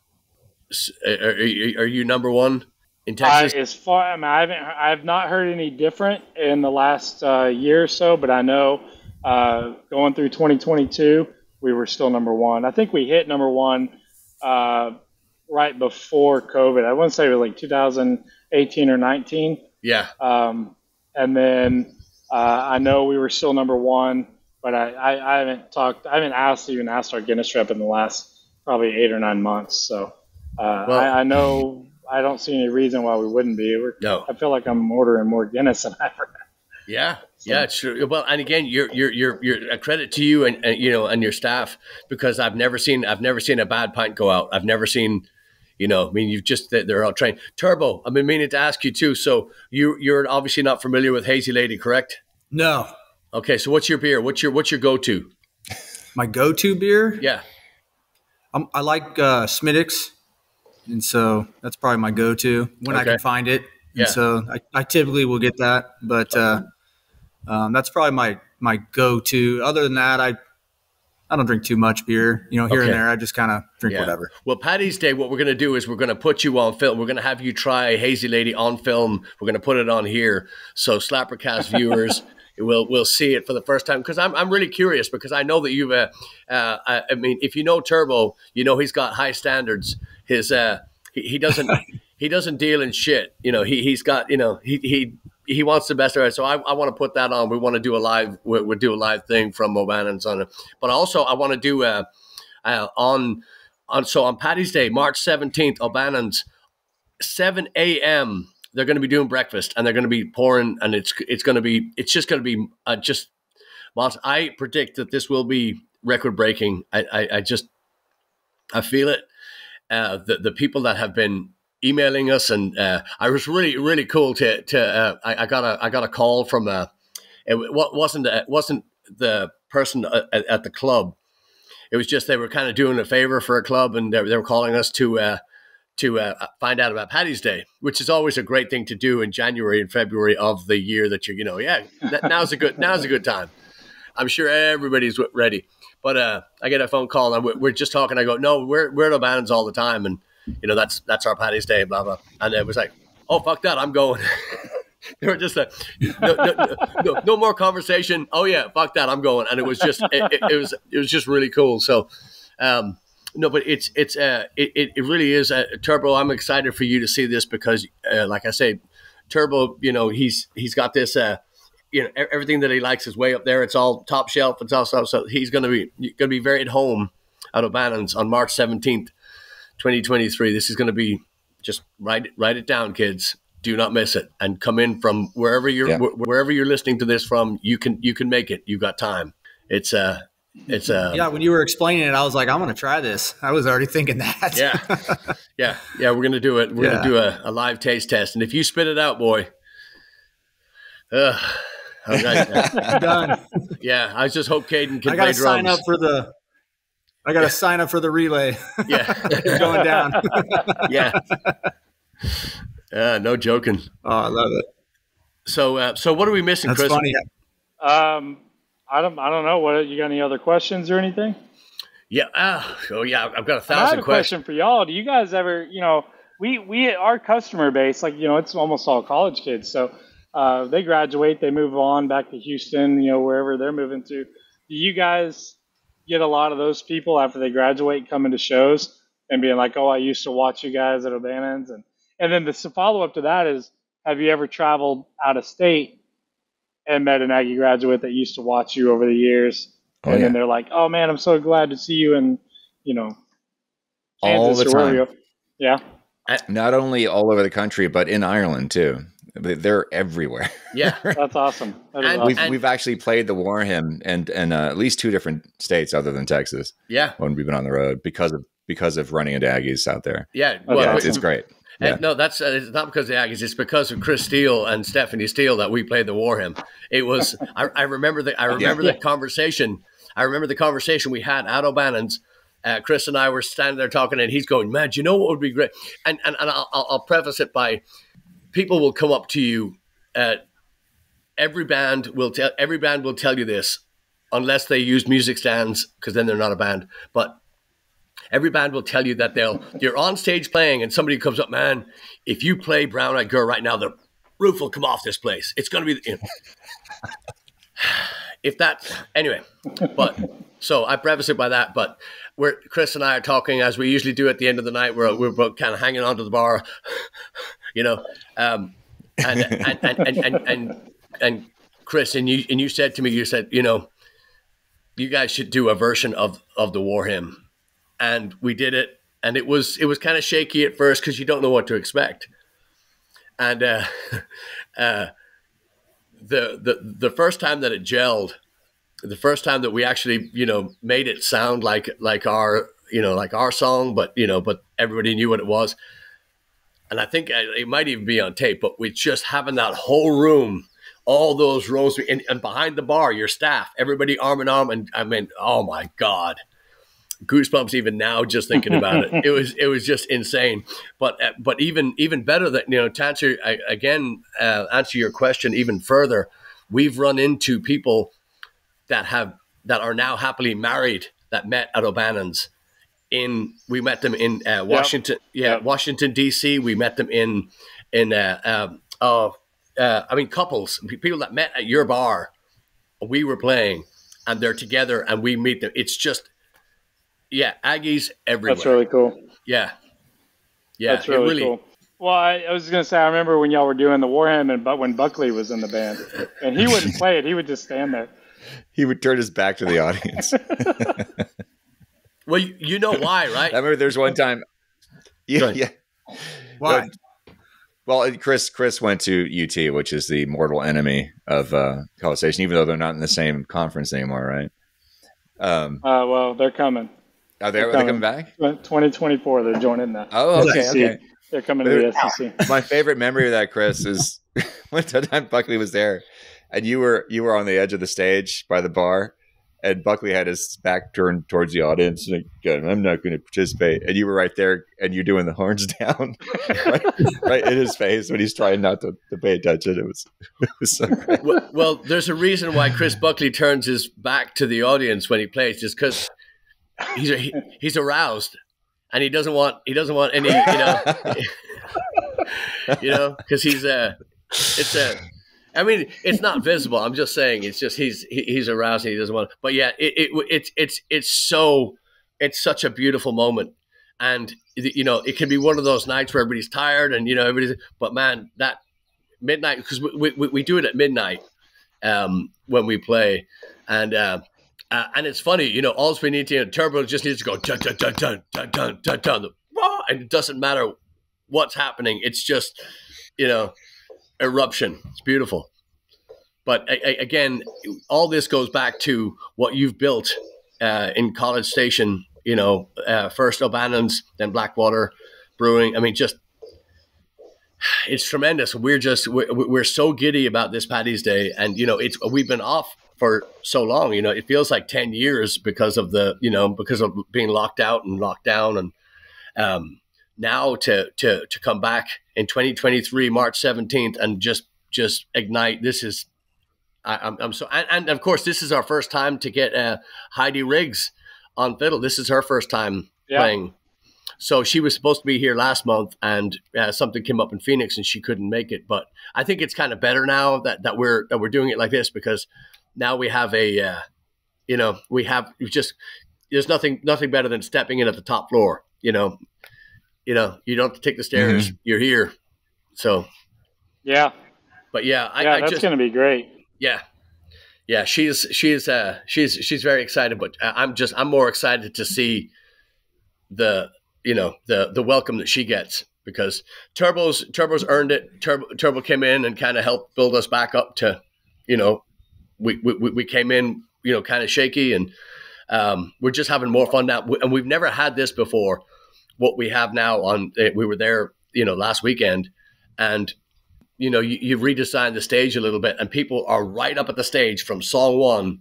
Are, are, are you number one in Texas? I, as far, I mean, I haven't, I've not heard any different in the last uh, year or so, but I know uh, going through twenty twenty-two, we were still number one. I think we hit number one uh, right before COVID. I want to say it was like two thousand eighteen or nineteen. Yeah. Um, and then uh, I know we were still number one, but I, I, I haven't talked, I haven't asked even asked our Guinness rep in the last probably eight or nine months. So uh, well, I, I know I don't see any reason why we wouldn't be. We're, no. I feel like I'm ordering more Guinness than I ever had. Yeah, so. yeah, sure. Well, and again, you're you're you're you're a credit to you and, and you know and your staff, because I've never seen I've never seen a bad pint go out. I've never seen, you know, I mean, you've just they're all trained. Turbo, I've been meaning to ask you too. So you you're obviously not familiar with Hazy Lady, correct? No. Okay, so what's your beer? What's your what's your go to? My go to beer? Yeah, I'm, I like uh, Smittix, and so that's probably my go to when okay. I can find it. Yeah. And so I, I typically will get that, but uh, um, that's probably my my go to. Other than that, I I don't drink too much beer, you know, here okay. and there. I just kind of drink yeah. whatever. Well, Paddy's Day, what we're going to do is we're going to put you on film. We're going to have you try Hazy Lady on film. We're going to put it on here, so Slappercast viewers will will see it for the first time, because I'm I'm really curious, because I know that you've uh, uh I, I mean, if you know Turbo, you know he's got high standards. His uh he, he doesn't. He doesn't deal in shit. You know, he, he's got, you know, he he he wants the best. So I, I want to put that on. We want to do a live, we'll, we'll do a live thing from O'Bannon's on it. But also I want to do uh, uh, on, on, so on Paddy's Day, March seventeenth, O'Bannon's, seven a m, they're going to be doing breakfast, and they're going to be pouring, and it's, it's going to be, it's just going to be uh, just, I predict that this will be record breaking. I, I, I just, I feel it. Uh, the, the people that have been emailing us, and uh, I was really, really cool to to uh, I, I got a I got a call from a it wasn't it wasn't the person at, at the club. It was just they were kind of doing a favor for a club, and they, they were calling us to uh, to uh, find out about Paddy's Day, which is always a great thing to do in January and February of the year. That you you know yeah now's a good now's a good time. I'm sure everybody's ready, but uh, I get a phone call and we're just talking. I go, no, we're we're at O'Bannon's all the time, and you know, that's that's our Paddy's Day, blah, blah. And it was like, oh, fuck that, I'm going. They were just like, no, no, no, no more conversation. Oh, yeah, fuck that, I'm going. And it was just, it, it, it was it was just really cool. So, um, no, but it's, it's uh, it, it really is. Uh, Turbo, I'm excited for you to see this because, uh, like I say, Turbo, you know, he's he's got this, uh, you know, everything that he likes is way up there. It's all top shelf. It's all stuff. So he's going to be going to be very at home at O'Bannon's on March seventeenth. twenty twenty-three. This is going to be just write write it down, kids. Do not miss it, and come in from wherever you're yeah. wh wherever you're listening to this from. You can you can make it. You've got time. It's a uh, it's a uh, yeah. When you were explaining it, I was like, I'm going to try this. I was already thinking that. yeah, yeah, yeah. We're going to do it. We're yeah. going to do a, a live taste test, and if you spit it out, boy, uh, I'm done. Yeah, I just hope Caden can I gotta play drums. Sign up for the. I got to yeah. sign up for the relay. Yeah. It's going down. yeah. Uh, no joking. Oh, I love it. So, uh, so what are we missing, That's Chris? Funny. Um, I don't, I don't know. What, you got any other questions or anything? Yeah. Uh, oh yeah. I've got a thousand I have a questions. question for y'all. Do you guys ever, you know, we, we, our customer base, like, you know, it's almost all college kids. So, uh, they graduate, they move on back to Houston, you know, wherever they're moving to. Do you guys get a lot of those people after they graduate coming to shows and being like, oh, I used to watch you guys at O'Bannon's? And, and then the follow-up to that is, have you ever traveled out of state and met an Aggie graduate that used to watch you over the years? Oh, and yeah. then they're like, oh, man, I'm so glad to see you in, you know, Kansas all the time. Or yeah. Not only all over the country, but in Ireland, too. They're everywhere. Yeah, that's awesome. That and, awesome. We've, and, we've actually played the Warham and and uh, at least two different states other than Texas. Yeah, when we've been on the road because of because of running into Aggies out there. Yeah, well, yeah, it's, it's great. Yeah. No, that's uh, it's not because of the Aggies. It's because of Chris Steele and Stephanie Steele that we played the Warham. It was I, I remember the I remember yeah. the conversation. I remember the conversation we had at O'Bannon's. Uh, Chris and I were standing there talking, and he's going, "Man, do you know what would be great?" And and and I'll, I'll preface it by, people will come up to you. Uh, every band will tell. Every band will tell you this, unless they use music stands, because then they're not a band. But Every band will tell you that they'll you're on stage playing and somebody comes up, man, if you play Brown Eyed Girl right now, the roof will come off this place. It's going to be, you know. If that, anyway, but so I preface it by that, but we're, Chris and I are talking as we usually do at the end of the night. We're, we're both kind of hanging onto the bar, you know, um, and, and, and, and, and, and, and Chris, and you, and you said to me, you said, you know, you guys should do a version of, of the war hymn. And we did it. And it was, it was kind of shaky at first because you don't know what to expect. And, uh, uh, The, the the first time that it gelled, the first time that we actually, you know, made it sound like like our, you know, like our song, but, you know, but everybody knew what it was. And I think it might even be on tape, but we just having that whole room, all those rows, and, and behind the bar, your staff, everybody arm in arm. And I mean, oh, my God, goosebumps even now just thinking about it. It was it was just insane. But uh, but even even better that, you know, to answer I, again, uh, answer your question even further. We've run into people that have that are now happily married that met at O'Bannon's. In we met them in uh, Washington, yep. yeah, yep. Washington D C. We met them in in uh, um, uh, uh, I mean couples, people that met at your bar. We were playing, and they're together, and we meet them. It's just. Yeah, Aggies everywhere. That's really cool. Yeah. Yeah. That's really, really cool. Well, I, I was going to say, I remember when y'all were doing the war hymn, and but when Buckley was in the band, and he wouldn't play it. He would just stand there. He would turn his back to the audience. Well, you, you know why, right? I remember there's one time. Yeah. yeah. Why? Uh, well, Chris, Chris went to U T, which is the mortal enemy of uh, College Station, even though they're not in the same conference anymore, right? Um, uh, well, they're coming. Are they, are they coming back? twenty twenty-four, they're joining that. Oh, okay. okay. They're coming to the S E C. My favorite memory of that, Chris, is one time Buckley was there, and you were you were on the edge of the stage by the bar, and Buckley had his back turned towards the audience, and like, I'm not going to participate. And you were right there, and you're doing the horns down right, right in his face when he's trying not to, to pay attention. It was, it was so great. Well, well, there's a reason why Chris Buckley turns his back to the audience when he plays, just because – He's he, he's aroused, and he doesn't want he doesn't want any you know you know because he's a it's a I mean it's not visible. I'm just saying it's just he's he, he's aroused and he doesn't want. But yeah, it, it it's it's it's so it's such a beautiful moment, and you know it can be one of those nights where everybody's tired and you know everybody's. But man, that midnight because we, we we do it at midnight um, when we play, and. Uh, Uh, and it's funny, you know, all we need to, you know, Turbo just needs to go, dun, dun, dun, dun, dun, dun, dun, dun, and it doesn't matter what's happening. It's just, you know, eruption. It's beautiful. But I, I, again, all this goes back to what you've built uh, in College Station, you know, uh, first O'Bannon's, then Blackwater Brewing. I mean, just, it's tremendous. We're just, we're, we're so giddy about this Paddy's Day. And, you know, it's, we've been off for so long, you know, it feels like ten years because of the, you know, because of being locked out and locked down. And um, now to, to, to come back in twenty twenty-three, March seventeenth and just, just ignite. This is, I, I'm, I'm so, and, and of course this is our first time to get uh, Heidi Riggs on fiddle. This is her first time yeah. playing. So she was supposed to be here last month and uh, something came up in Phoenix and she couldn't make it. But I think it's kind of better now that, that we're, that we're doing it like this because now we have a, uh, you know, we have just, there's nothing, nothing better than stepping in at the top floor. You know, you know, you don't have to take the stairs. Mm-hmm. You're here. So, yeah, but yeah, I, yeah I that's just, gonna be great. Yeah, yeah. She's she's uh, she's she's very excited, but I'm just I'm more excited to see the you know the the welcome that she gets because Turbo's Turbo's earned it. Turbo Turbo came in and kind of helped build us back up to, you know. We, we we came in, you know, kind of shaky, and um, we're just having more fun now. And we've never had this before. What we have now on, we were there, you know, last weekend, and you know, you, you've redesigned the stage a little bit, and people are right up at the stage from song one,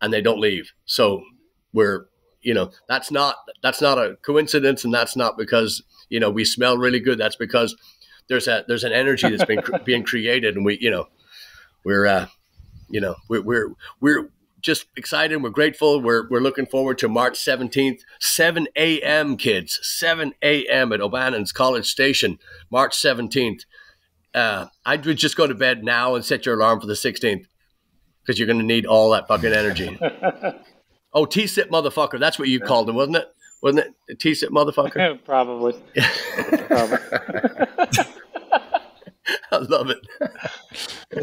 and they don't leave. So we're, you know, that's not that's not a coincidence, and that's not because you know we smell really good. That's because there's a there's an energy that's been being created, and we, you know, we're. Uh, You know, we're, we're, we're, just excited. We're grateful. We're we're looking forward to March seventeenth, seven a m kids, seven a m at O'Bannon's College Station, March seventeenth. Uh, I'd just go to bed now and set your alarm for the sixteenth because you're going to need all that fucking energy. Oh, T-Sip motherfucker. That's what you called him, wasn't it? Wasn't it T-Sip motherfucker? Probably. Probably. I love it.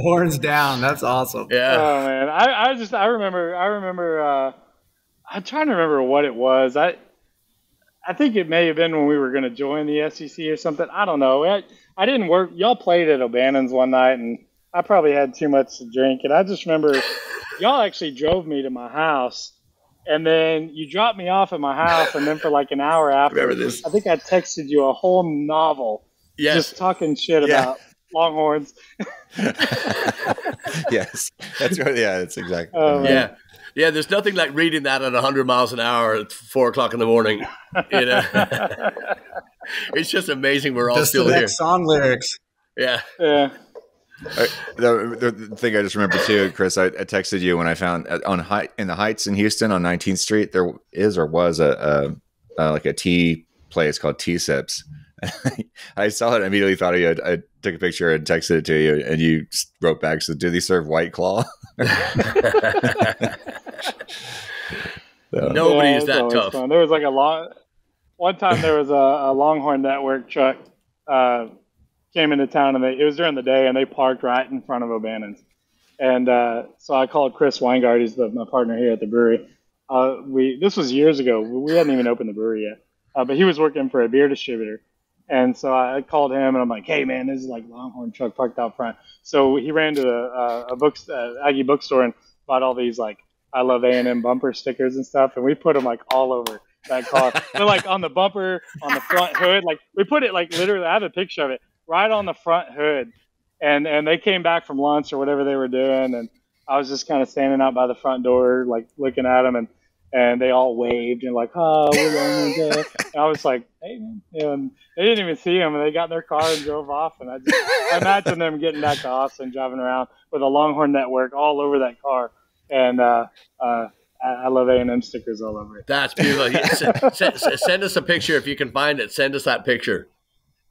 Horns down. That's awesome. Yeah. Oh man, I, I just I remember I remember uh, I'm trying to remember what it was. I I think it may have been when we were going to join the S E C or something. I don't know. I, I didn't work. Y'all played at O'Bannon's one night, and I probably had too much to drink. And I just remember y'all actually drove me to my house, and then you dropped me off at my house, and then for like an hour after, remember this. I think I texted you a whole novel, yes. just talking shit yeah. about. Longhorns. Yes, that's right. Yeah, that's exactly. Um, yeah, yeah. There's nothing like reading that at a hundred miles an hour at four o'clock in the morning. You know, it's just amazing. We're all just still the next here. Song lyrics. Yeah, yeah. I, the, the thing I just remember too, Chris, I, I texted you when I found on high, in the Heights in Houston on nineteenth street. There is or was a, a, a like a tea place called T-Sips. I saw it and immediately thought of you. I, I took a picture and texted it to you, and you wrote back, so do they serve White Claw? So. Nobody yeah, is that tough. Fun. There was like a long one time there was a, a Longhorn Network truck uh, came into town, and they, it was during the day, and they parked right in front of O'Bannon's. And uh, so I called Chris Weingart, he's the, my partner here at the brewery. Uh, we This was years ago. We hadn't even opened the brewery yet, uh, but he was working for a beer distributor. And so I called him, and I'm like, "Hey, man, this is like Longhorn truck parked out front." So he ran to a, a book, a Aggie bookstore, and bought all these like "I love A and M" bumper stickers and stuff, and we put them like all over that car. They're like on the bumper, on the front hood, like we put it like literally. I have a picture of it right on the front hood. And and they came back from lunch or whatever they were doing, and I was just kind of standing out by the front door, like looking at them, and. And they all waved and like, oh, we're going to go. And I was like, hey, man. And they didn't even see him. And they got in their car and drove off. And I just I imagine them getting back to Austin, driving around with a Longhorn Network all over that car. And uh, uh, I love A and M stickers all over it. That's beautiful. send, send, send us a picture if you can find it. Send us that picture.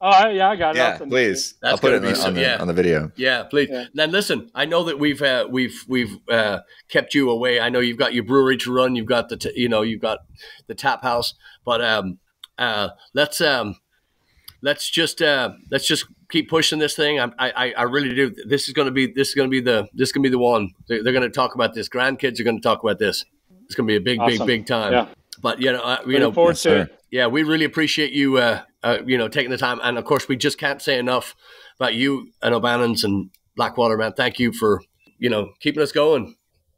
Oh, yeah, I got it. Yeah, please. That's I'll put it on, some, the, yeah. on the video. Yeah, please. Yeah. Now, listen, I know that we've uh, we've we've uh, kept you away. I know you've got your brewery to run. You've got the t you know you've got the tap house. But um, uh, let's um, let's just uh, let's just keep pushing this thing. I I, I really do. This is going to be this is going to be the this is going to be the one. They're, they're going to talk about this. Grandkids are going to talk about this. It's going to be a big, awesome. big, big time. Yeah. But you know, uh, you know, forward to it. Yeah, we really appreciate you. Uh, Uh, you know, taking the time. And of course, we just can't say enough about you and O'Bannon's and Blackwater, man. Thank you for, you know, keeping us going.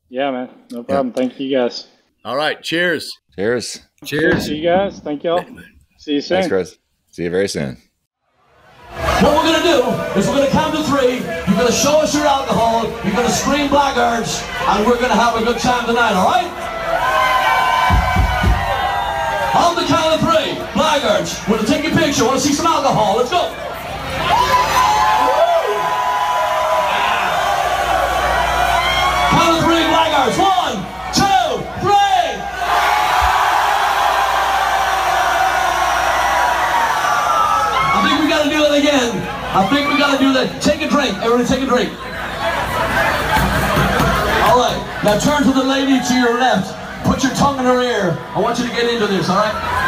Yeah, man. No problem. Yeah. Thank you guys. All right. Cheers. Cheers. Cheers. See you guys. Thank y'all. See you soon. Thanks, Chris. See you very soon. What we're going to do is we're going to count to three. You're going to show us your alcohol. You're going to scream Black Urge, and we're going to have a good time tonight. All right? On the count of three. Black Urge, we're going to take your picture, want to see some alcohol, let's go! Count of three, Black Urge, one, two, three! I think we got to do that again, I think we got to do that, take a drink, everybody take a drink. Alright, now turn to the lady to your left, put your tongue in her ear, I want you to get into this, alright?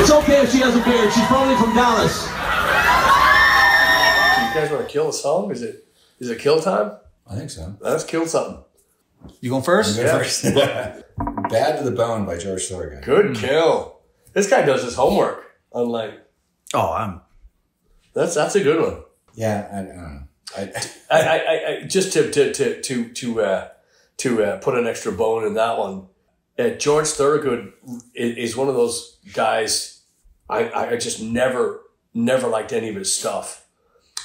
It's okay if she has a beard. She's probably from Dallas. Do you guys want to kill the song? Is it is it kill time? I think so. Let's kill something. You going first? Go yeah. first. Bad to the Bone by George Thorogood. Good mm. kill. This guy does his homework. Unlike. Oh, I'm. That's that's a good one. Yeah, I don't know. I I, I I just to to to to to uh, to uh, put an extra bone in that one. Uh, George Thorogood is, is one of those guys. I, I just never, never liked any of his stuff.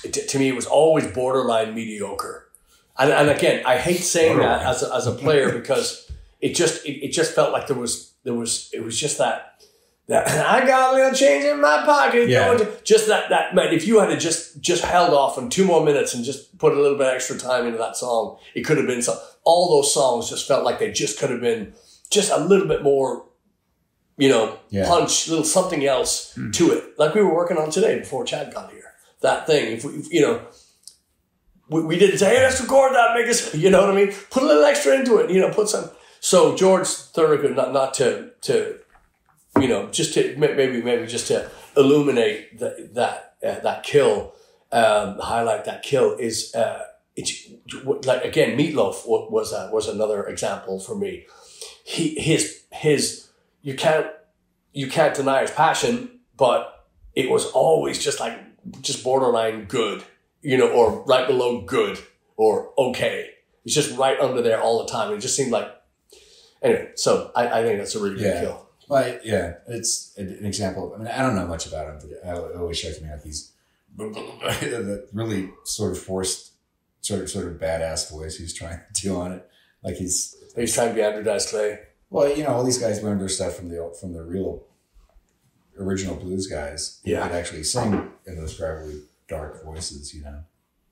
It, to me, it was always borderline mediocre. And, and again, I hate saying borderline. that as a, as a player because it just it, it just felt like there was there was it was just that that I got a little change in my pocket. Yeah. Going to, just that, that, man, if you had just, just held off on two more minutes and just put a little bit extra time into that song, it could have been some, all those songs just felt like they just could have been just a little bit more, you know, yeah. punch, little something else mm. to it. Like we were working on today before Chad got here, that thing, if we, if, you know, we, we didn't say, hey, let's record that, make us, you know what I mean? Put a little extra into it, you know, put some. So George Thorogood, not, not to, to, you know, just to maybe maybe just to illuminate the, that uh, that kill, um, highlight that kill is uh, it's like again Meatloaf was uh, was another example for me. He his his you can't you can't deny his passion, but it was always just like just borderline good, you know, or right below good or okay. It's just right under there all the time. It just seemed like anyway. So I, I think that's a really good yeah. kill. Like, yeah, it's an example. I mean, I don't know much about him. But it always shows me how he's the really sort of forced, sort of sort of badass voice he's trying to do on it. Like he's he's trying to be Andrew Dice Clay. Well, you know, all these guys learned their stuff from the from the real original blues guys who yeah. could actually sing in those gravelly dark voices, you know,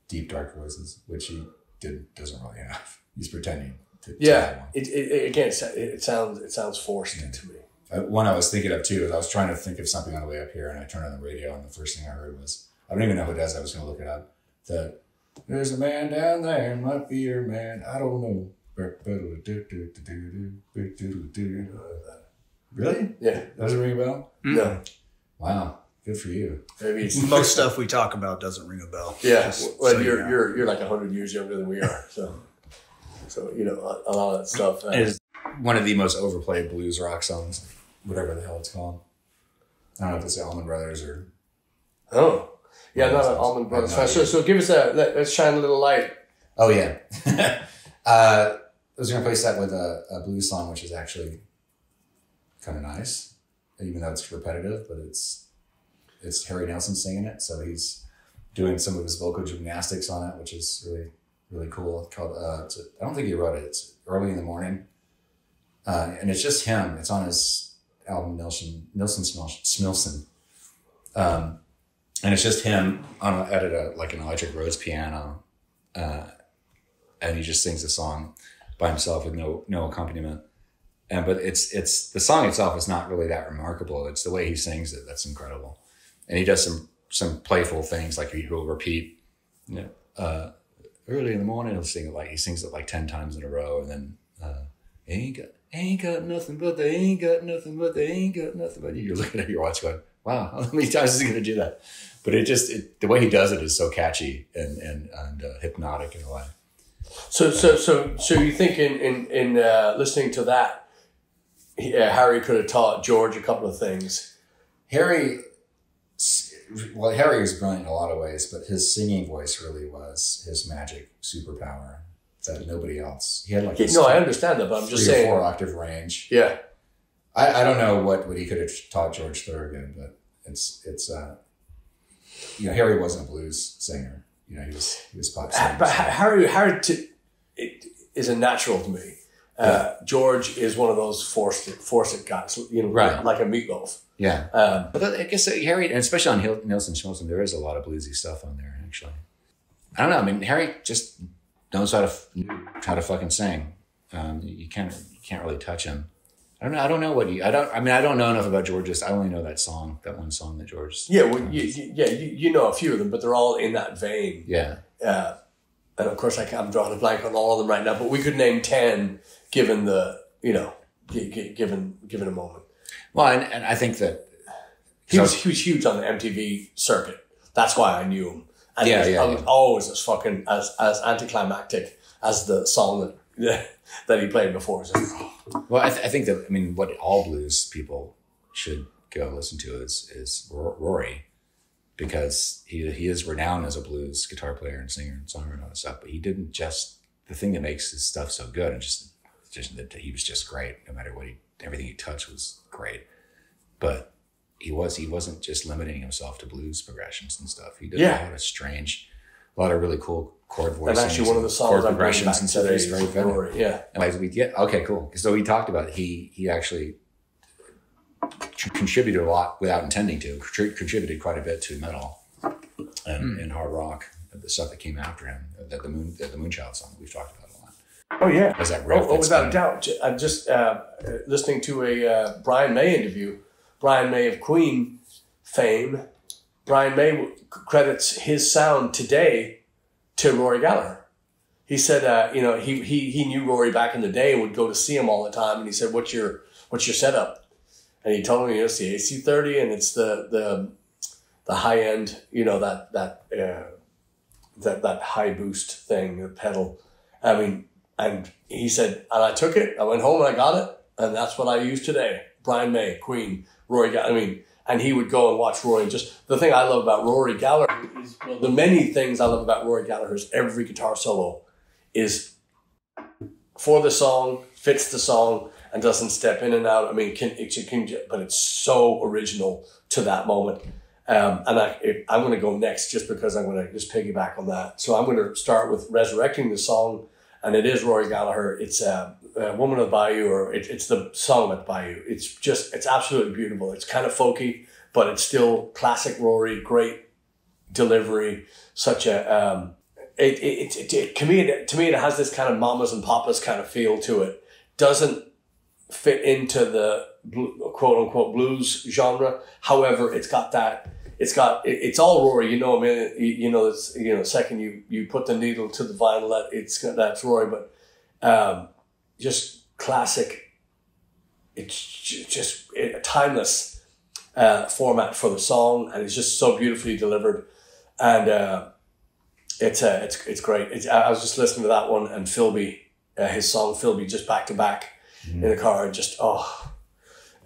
deep dark voices, which he did doesn't really have. He's pretending to. Yeah, it, it again, it sounds it sounds forced yeah. to me. One I was thinking of too is I was trying to think of something on the way up here, and I turned on the radio, and the first thing I heard was I don't even know who does. I was going to look it up. The there's a man down there, might be your man. I don't know. Really? Yeah. Doesn't ring a bell? No. Wow. Good for you. Maybe it's most stuff we talk about doesn't ring a bell. Yeah. Just, well, so you're you know. you're you're like a hundred years younger than we are, so so you know a, a lot of that stuff. Uh, is one of the most overplayed blues rock songs. Whatever the hell it's called. I don't know if it's the Allman Brothers or... Oh. Yeah, not an Allman Brothers. So, so, so give us a... Let, let's shine a little light. Oh, yeah. uh, I was going to replace that with a, a blues song, which is actually kind of nice, even though it's repetitive, but it's it's Harry Nelson singing it, so he's doing some of his vocal gymnastics on it, which is really, really cool. It's called, uh, it's a, I don't think he wrote it. It's Early in the Morning. Uh, and it's just him. It's on his... album Nilsson, Nilsson Smilson. Um, and it's just him on a, at a, like an Electric Rose piano. Uh, and he just sings a song by himself with no, no accompaniment. And, but it's, it's the song itself is not really that remarkable. It's the way he sings it. That's incredible. And he does some, some playful things. Like he will repeat, you know, uh, early in the morning, he'll sing it like, he sings it like ten times in a row. And then, uh, ain't got Ain't got nothing, but they ain't got nothing, but they ain't got nothing. But you're looking at your watch going, wow, how many times is he going to do that? But it just, it, the way he does it is so catchy and, and, and uh, hypnotic in a way. So, so, so, so you think in, in, in uh, listening to that, yeah, Harry could have taught George a couple of things. Harry, well, Harry was brilliant in a lot of ways, but his singing voice really was his magic superpower. That nobody else. He had like yeah, no, I understand that, but I'm just saying three or four octave range. Yeah, I, I don't know what, what he could have taught George Thorogood, but it's it's uh, you know Harry wasn't a blues singer. You know he was he was pop singer. But so. Harry Harry to, it is a natural to me. Uh, yeah. George is one of those forced it forced it guys. You know, right. like a Meatloaf. Yeah, um, but I guess Harry, and especially on Hil Nilsson Schmilson, there is a lot of bluesy stuff on there. Actually, I don't know. I mean, Harry just. Knows how to how to fucking sing. Um, you can't you can't really touch him. I don't know. I don't know what he. I don't. I mean, I don't know enough about George's. I only know that song, that one song that George. Yeah, well, you, you, yeah, you, you know a few of them, but they're all in that vein. Yeah. Uh, and of course, I can't, I'm drawing a blank on all of them right now, but we could name ten, given the you know, given given a moment. Well, and, and I think that he was, was he was huge on the M T V circuit. That's why I knew him. And yeah, yeah, I was yeah. always as fucking as as anticlimactic as the song that that he played before. So. Well, I, th I think that I mean what all blues people should go listen to is is Rory, because he he is renowned as a blues guitar player and singer and songwriter and all that stuff. But he didn't just the thing that makes his stuff so good and just just that he was just great no matter what he everything he touched was great, but. He was. He wasn't just limiting himself to blues progressions and stuff. He did yeah. a lot of strange, a lot of really cool chord voices. And actually, one of the songs I'm bringing back today is very veteran. Yeah. And like we yeah, okay, cool. So we talked about it. he he actually contributed a lot without intending to, contributed quite a bit to metal and, mm. and hard rock, the stuff that came after him, that the moon, that the Moonchild song that we've talked about a lot. Oh yeah, as that riff. Oh, oh without doubt. I'm just uh, listening to a uh, Brian May interview. Brian May of Queen fame. Brian May credits his sound today to Rory Gallagher. He said, uh, you know, he he he knew Rory back in the day and would go to see him all the time. And he said, "What's your what's your setup?" And he told him, "You know, it's the A C thirty, and it's the the the high end, you know, that that uh, that that high boost thing, the pedal." I mean, and he said, and I took it. I went home and I got it, and that's what I use today. Brian May, Queen, Rory Gallagher. I mean, and he would go and watch Rory. And just the thing I love about Rory Gallagher is, well, the many things I love about Rory Gallagher is every guitar solo is for the song, fits the song, and doesn't step in and out. I mean, can, it can, but it's so original to that moment. Um, and I, it, I'm going to go next just because I'm going to just piggyback on that. So I'm going to start with resurrecting the song, and it is Rory Gallagher. It's a, a Woman of the Bayou, or it, it's the song of the Bayou. It's just, it's absolutely beautiful. It's kind of folky, but it's still classic Rory, great delivery, such a... Um, It it, it it to me it, to me it has this kind of mamas and papas kind of feel to it. Doesn't fit into the quote unquote blues genre. However, it's got that. It's got it, it's all Rory. You know, I mean, you, you know, it's you know, the second you you put the needle to the vinyl, that it's that's Rory. But um, just classic. It's just a timeless uh, format for the song, and it's just so beautifully delivered, and. Uh, It's uh, it's it's great. It's, I was just listening to that one and Philby, uh, his song Philby, just back to back mm-hmm. in the car, and just oh.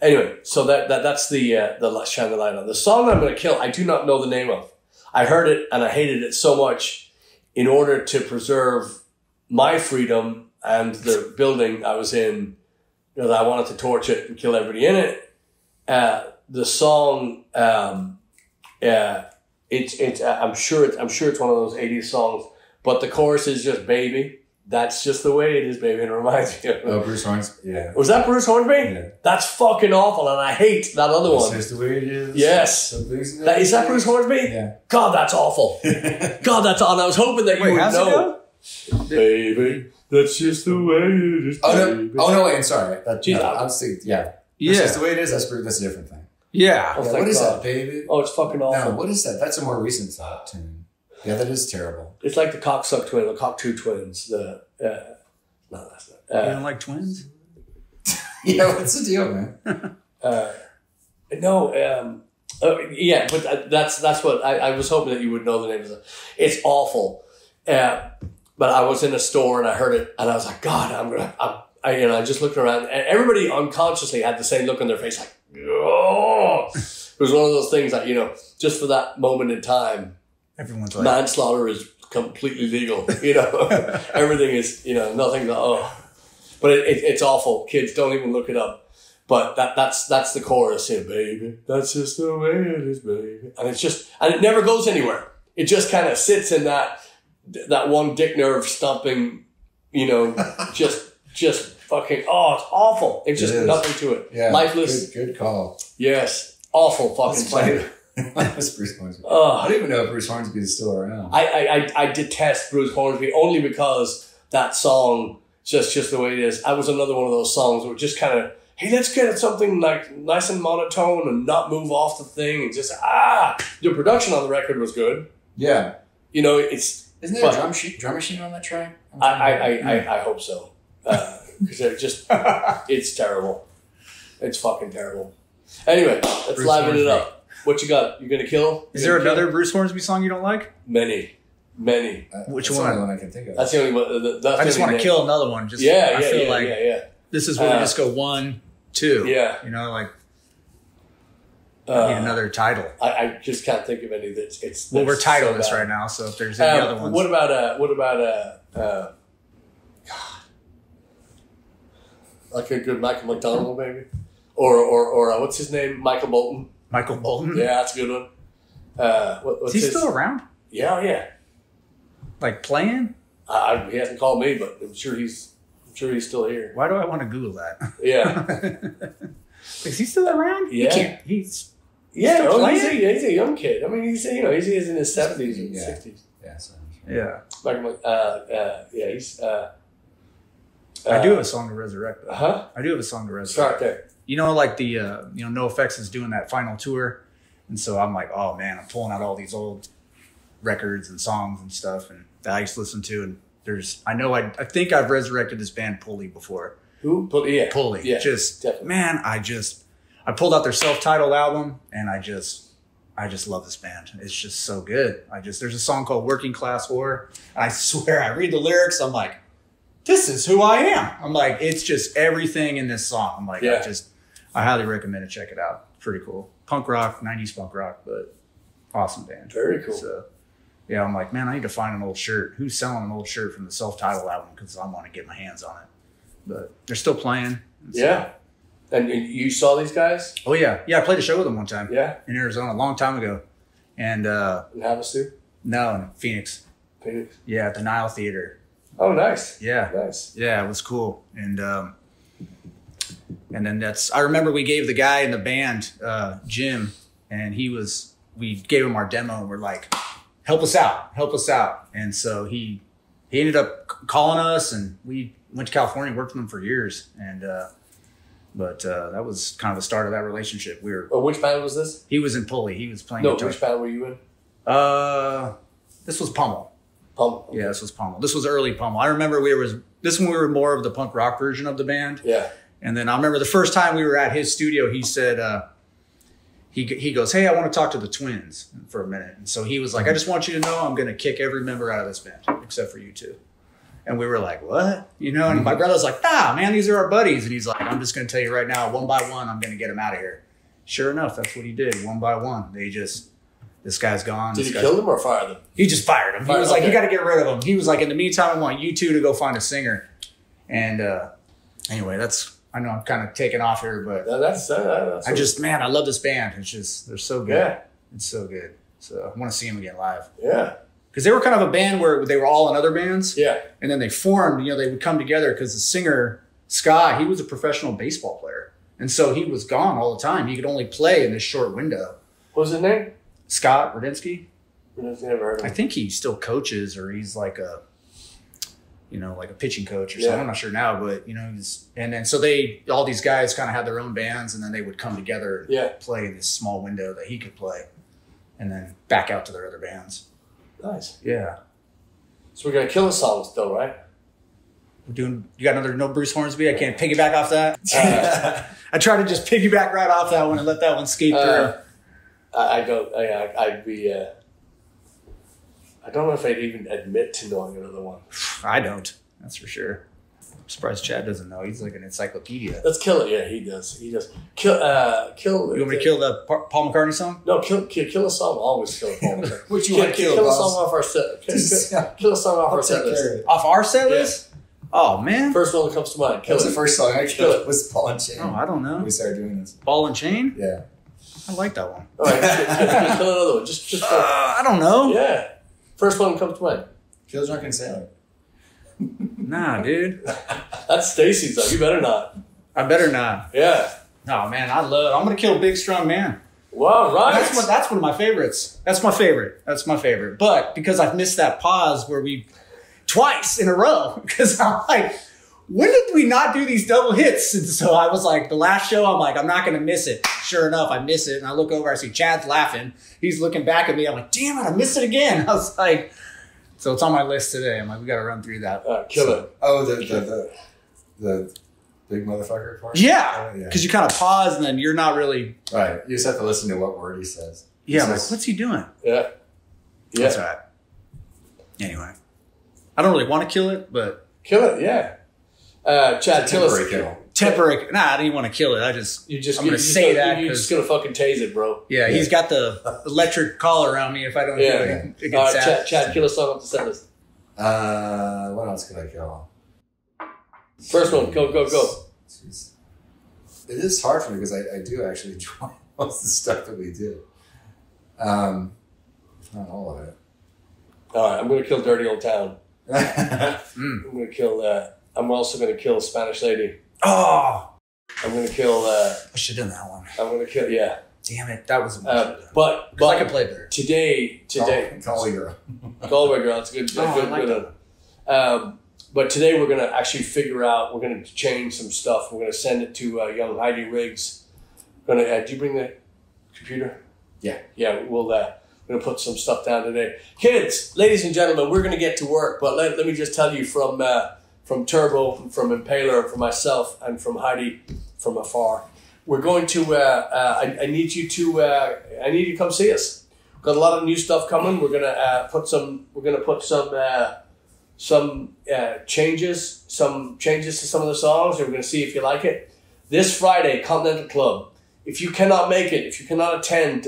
Anyway, so that that that's the uh, the shine the light on the song that I'm going to kill. I do not know the name of. I heard it and I hated it so much. In order to preserve my freedom and the building I was in, you know, that I wanted to torch it and kill everybody in it. Uh, the song. Um, uh, It's it's uh, I'm sure it's I'm sure it's one of those eighties songs, but the chorus is just "baby." That's just the way it is, baby. It reminds me of oh, Bruce Hornsby. Yeah, was that Bruce Hornsby? Yeah. That's fucking awful, and I hate that other one. That's just the way it is. Yes, is that, is that Bruce Hornsby? Yeah. God, that's awful. God, that's awful. I was hoping that you wait, would how's know. It baby, that's just the way it is. Oh no! Oh no! Wait, I'm sorry. That, Jeez, no, I was thinking, yeah. Yeah. That's just the way it is. That's that's a different thing. Yeah. Oh, yeah what is God. that, baby? Oh, it's fucking awful. No, what is that? That's a more recent tune. Yeah, that is terrible. It's like the Cocksuck twin, the Cockatoo twins. The uh, no, that's not. Uh, you don't like twins? Yeah, what's the deal, man? uh, no, um, uh, yeah, but that's that's what I, I was hoping that you would know the name of it. It's awful, uh, but I was in a store and I heard it and I was like, God, I'm gonna. I'm, I, you know, I just looked around and everybody unconsciously had the same look on their face, like. Oh, it was one of those things that, you know, just for that moment in time, everyone's like, manslaughter is completely legal. You know, everything is, you know, nothing. Oh, but it, it, it's awful. Kids, don't even look it up. But that that's that's the chorus here, baby. That's just the way it is, baby. And it's just, and it never goes anywhere. It just kind of sits in that that one dick nerve stomping, you know, just just. Fucking, oh, it's awful. It's just it nothing to it. Yeah, lifeless. Good, good call. Yes. Awful fucking player. That's Bruce Hornsby. Uh, I don't even know if Bruce Hornsby is still around. I, I I I detest Bruce Hornsby only because that song, just just the way it is. I was another one of those songs where just kind of, hey, let's get at something like nice and monotone and not move off the thing and just, ah. The production on the record was good. Yeah. You know, it's... Isn't there but, a drum, drum machine on that track? I I, I, yeah. I I hope so. Uh, because it just, it's terrible. It's fucking terrible. Anyway, let's Bruce liven Hornsby. It up. What you got? You going to kill? You Is there another kill? Bruce Hornsby song you don't like? Many. Many. Uh, Which that's one? That's the only one I can think of. That's the only one. The, the, I just want to kill another one. Just, yeah, I yeah, feel yeah, like yeah, yeah. This is where uh, we just go one, two. Yeah. You know, like, I need another title. Uh, I, I just can't think of any that's... It's, well, we're titleless so right now, so if there's any um, other ones. What about, uh, what about, uh, uh, like a good Michael McDonald, maybe, or or or uh, what's his name, Michael Bolton. Michael Bolton. Yeah, that's a good one. Uh, what, what's Is he his? still around? Yeah, yeah. Like playing? Uh, he hasn't called me, but I'm sure he's. I'm sure he's still here. Why do I want to Google that? Yeah. Is he still around? Yeah. He can't, he's yeah, still oh, he's, a, he's a young kid. I mean, he's, you know, he's, he's in his seventies and yeah. sixties. Yeah, so yeah. Like, uh, uh, yeah, he's... Uh, uh, I do have a song to resurrect, though. Huh? I do have a song to resurrect. Sorry, okay. You know, like the, uh, you know, NoFX is doing that final tour. And so I'm like, oh, man, I'm pulling out all these old records and songs and stuff and that I used to listen to. And there's, I know, I, I think I've resurrected this band Pulley before. Who? Pulley, yeah. Pulley. Yeah, just, definitely. Man, I just, I pulled out their self-titled album and I just, I just love this band. It's just so good. I just, there's a song called Working Class War. And I swear, I read the lyrics, I'm like, this is who I am. I'm like, it's just everything in this song. I'm like, yeah. I just, I highly recommend it. Check it out. Pretty cool. Punk rock, nineties punk rock, but awesome band. Very cool. So, yeah, I'm like, man, I need to find an old shirt. Who's selling an old shirt from the self-titled album? Because I want to get my hands on it. But they're still playing. And yeah. So, and you saw these guys? Oh, yeah. Yeah, I played a show with them one time. Yeah. In Arizona, a long time ago. And uh, in Havasu? No, in Phoenix. Phoenix? Yeah, at the Nile Theater. Oh, nice. Yeah. Nice. Yeah, it was cool. And um, and then that's, I remember we gave the guy in the band, uh, Jim, and he was, we gave him our demo and we're like, help us out, help us out. And so he, he ended up calling us and we went to California, worked with them for years. And, uh, but, uh, that was kind of the start of that relationship. We were, oh, which band was this? He was in Pulley. He was playing. No, guitar. Which band were you in? Uh, this was Pummel. Pummel. Yeah, this was Pummel. This was early Pummel. I remember we was, this when we were more of the punk rock version of the band. Yeah. And then I remember the first time we were at his studio, he said, uh, he, he goes, hey, I want to talk to the twins for a minute. And so he was like, I just want you to know I'm going to kick every member out of this band, except for you two. And we were like, what? You know, and my brother's like, nah, man, these are our buddies. And he's like, I'm just going to tell you right now, one by one, I'm going to get them out of here. Sure enough, that's what he did. One by one. They just, this guy's gone. Did he kill them or fire them? He just fired them. He was like, you got to get rid of them. He was like, in the meantime, I want you two to go find a singer. And uh, anyway, that's... I know I'm kind of taking off here, but no, that's, uh, that's I just, man, I love this band. It's just, they're so good. Yeah. It's so good. So I want to see them again live. Yeah. Because they were kind of a band where they were all in other bands. Yeah. And then they formed, you know, they would come together because the singer, Sky, he was a professional baseball player. And so he was gone all the time. He could only play in this short window. What was his name? Scott Radinsky. I've never heard of him. I think he still coaches or he's like a, you know, like a pitching coach or something. Yeah. I'm not sure now, but, you know, and then so they, all these guys kind of had their own bands and then they would come together and yeah. play in this small window that he could play and then back out to their other bands. Nice. Yeah. So we're going to kill us all still, right? We're doing, you got another No Bruce Hornsby? I can't piggyback off that. Uh, I try to just piggyback right off that one and let that one skate through. Uh, I don't, I, I'd be, uh, I don't know if I'd even admit to knowing another one. I don't. That's for sure. I'm surprised Chad doesn't know. He's like an encyclopedia. Let's kill it. Yeah, he does. He does. Kill. Uh, kill. You want me to kill the Paul McCartney song? No, kill. Kill, kill a song. Always kill Paul McCartney. Which you want to kill? Kill a song off our set. Kill, kill a song off our set list. Off our set list? Yeah. Oh man. First one that comes to mind. Kill it. That was the first song I killed. Kill it. Was Ball and Chain? Oh, I don't know. We started doing this. Ball and Chain? Yeah. I like that one. All right, kill, kill another one. Just, just. Uh, I don't know. Yeah. First one comes to mind. Kill Drunken Sailor. Nah, dude. That's Stacy's though. You better not. I better not. Yeah. No, man, I love it. I'm gonna kill Big Strong Man. Wow, right. That's one, that's one of my favorites. That's my favorite. That's my favorite. But because I've missed that pause where we twice in a row, because I'm like, when did we not do these double hits? And so I was like, the last show, I'm like, I'm not going to miss it. Sure enough, I miss it. And I look over, I see Chad's laughing. He's looking back at me. I'm like, damn it, I missed it again. I was like, so it's on my list today. I'm like, we got to run through that. Uh, kill so, it. Oh, the, the, the, the big motherfucker part? Yeah. Because oh, yeah. you kind of pause and then you're not really. Right. You just have to listen to what word he says. Yeah. He I'm says, like, what's he doing? Yeah. Yeah. That's right. Anyway, I don't really want to kill it, but. Kill it. Yeah. Uh, Chad, tell us. Kill. Temporary. Nah, I didn't want to kill it. I just, you just I'm going to say gonna, that. You're just going to fucking tase it, bro. Yeah, yeah, he's got the electric collar on me if I don't yeah, do it. Yeah. it All right, Chad, Chad, kill a song off the set list. Uh, what else could I kill? First one, go, go, go. Jeez. It is hard for me because I, I do actually enjoy most of the stuff that we do. Um, not all of it. All right, I'm going to kill Dirty Old Town. mm. I'm going to kill that. Uh, I'm also going to kill Spanish Lady. Oh, I'm gonna kill. Uh, I should have done that one. I'm gonna kill. Yeah. Damn it, that was. Uh, but but I could play better today. Today, Galway Girl, Galway Girl. It's good. Oh, good, I like good that. Um, but today we're gonna actually figure out. We're gonna change some stuff. We're gonna send it to uh, young Heidi Riggs. Gonna. Uh, do you bring the computer? Yeah. Yeah. We'll. Uh, we're gonna put some stuff down today. Kids, ladies and gentlemen, we're gonna get to work. But let, let me just tell you from uh, from Turbo, from Impaler, from myself, and from Heidi, from afar. We're going to, uh, uh, I, I need you to, uh, I need you to come see us. We've got a lot of new stuff coming. We're going to uh, put some, we're going to put some, uh, some uh, changes, some changes to some of the songs. And we're going to see if you like it. This Friday, Continental Club. If you cannot make it, if you cannot attend,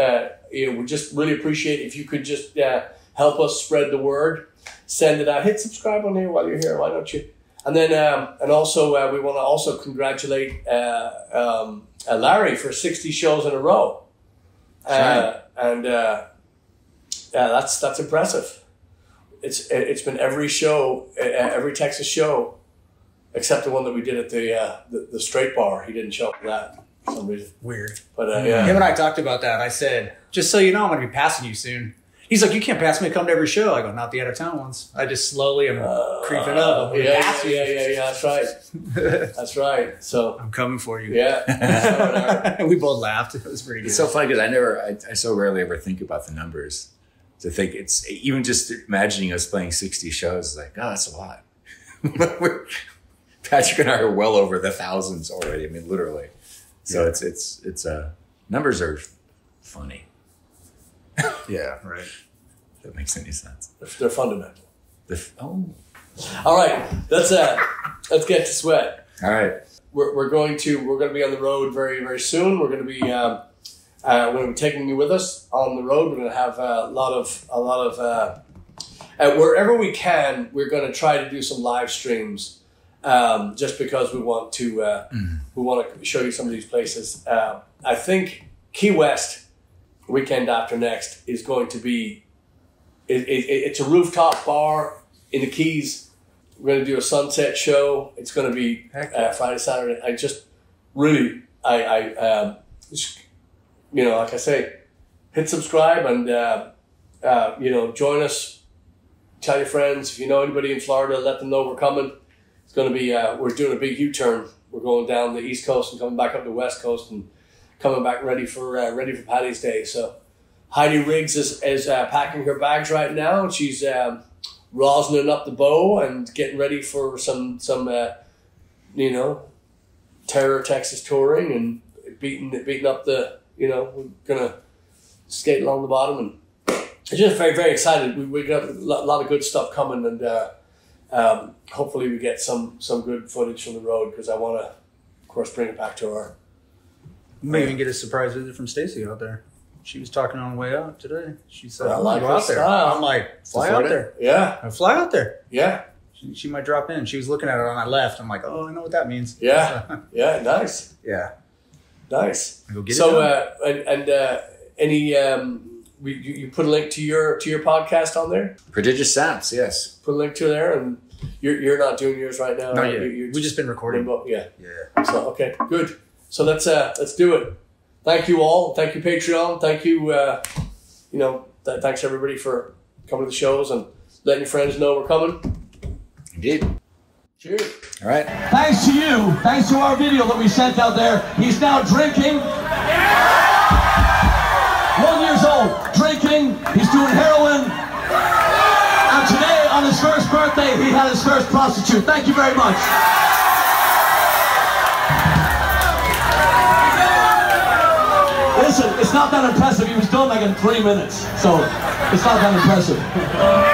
uh, you know, we just really appreciate if you could just uh, help us spread the word. Send it out. Hit subscribe on here while you're here. Why don't you? And then, um, and also, uh, we want to also congratulate uh, um, uh, Larry for sixty shows in a row, uh, and uh, yeah, that's that's impressive. It's it's been every show, every Texas show, except the one that we did at the uh, the, the Straight Bar. He didn't show up for that for some reason. Weird, but uh, yeah. Him and I talked about that. I said, just so you know, I'm going to be passing you soon. He's like, you can't pass me to come to every show. I go, not the out of town ones. I just slowly am uh, creeping up. I'm yeah, yeah, yeah, yeah, yeah, that's right. That's right. So I'm coming for you. Yeah. We both laughed. It was pretty good. It's so funny because I never, I, I so rarely ever think about the numbers. To think it's even just imagining us playing sixty shows is like, oh, that's a lot. Patrick and I are well over the thousands already. I mean, literally. So yeah. it's it's it's uh, numbers are funny. Yeah, right. If that makes any sense. They're fundamental. They're f- oh. All right, let's uh, let's get to sweat. All right, we're we're going to we're going to be on the road very very soon. We're going to be um, uh, we're going to be taking you with us on the road. We're going to have a lot of a lot of uh, uh, wherever we can. We're going to try to do some live streams, um, just because we want to uh, mm. we want to show you some of these places. Uh, I think Key West. Weekend after next is going to be, it, it, it's a rooftop bar in the Keys. We're going to do a sunset show. It's going to be uh, Friday, Saturday. I just really, I, I um, just, you know, like I say, hit subscribe and, uh, uh, you know, join us. Tell your friends. If you know anybody in Florida, let them know we're coming. It's going to be, uh, we're doing a big U-turn. We're going down the East Coast and coming back up the West Coast and coming back ready for uh, ready for Paddy's Day. So Heidi Riggs is, is uh, packing her bags right now. She's um, rosining up the bow and getting ready for some, some uh, you know, terror Texas touring and beating beating up the, you know, we're going to skate along the bottom. And I'm just very, very excited. We, we got a lot of good stuff coming, and uh, um, hopefully we get some, some good footage from the road because I want to, of course, bring it back to our... You may even get a surprise visit from Stacy out there. She was talking on the way out today. She said, well, I like go out there. I'm like, fly out there. Yeah. I fly out there. Yeah. She, she might drop in. She was looking at it on my left. I'm like, oh, I know what that means. Yeah. So, yeah. Nice. Yeah. Nice. I go get so, it uh, and, and uh, any, um, we, you, you put a link to your to your podcast on there? Prodigious Sounds, yes. Put a link to there, and you're you're not doing yours right now. No, right? You're, you're we've just been recording. Remote. Yeah. Yeah. So, okay, good. So let's uh, let's do it. Thank you all. Thank you, Patreon. Thank you, uh, you know, th- thanks everybody for coming to the shows and letting your friends know we're coming. Indeed. Cheers. All right. Thanks to you. Thanks to our video that we sent out there. He's now drinking. Yeah! One years old, drinking. He's doing heroin. And today, on his first birthday, he had his first prostitute. Thank you very much. Listen, it's not that impressive. He was done like in three minutes, so it's not that impressive.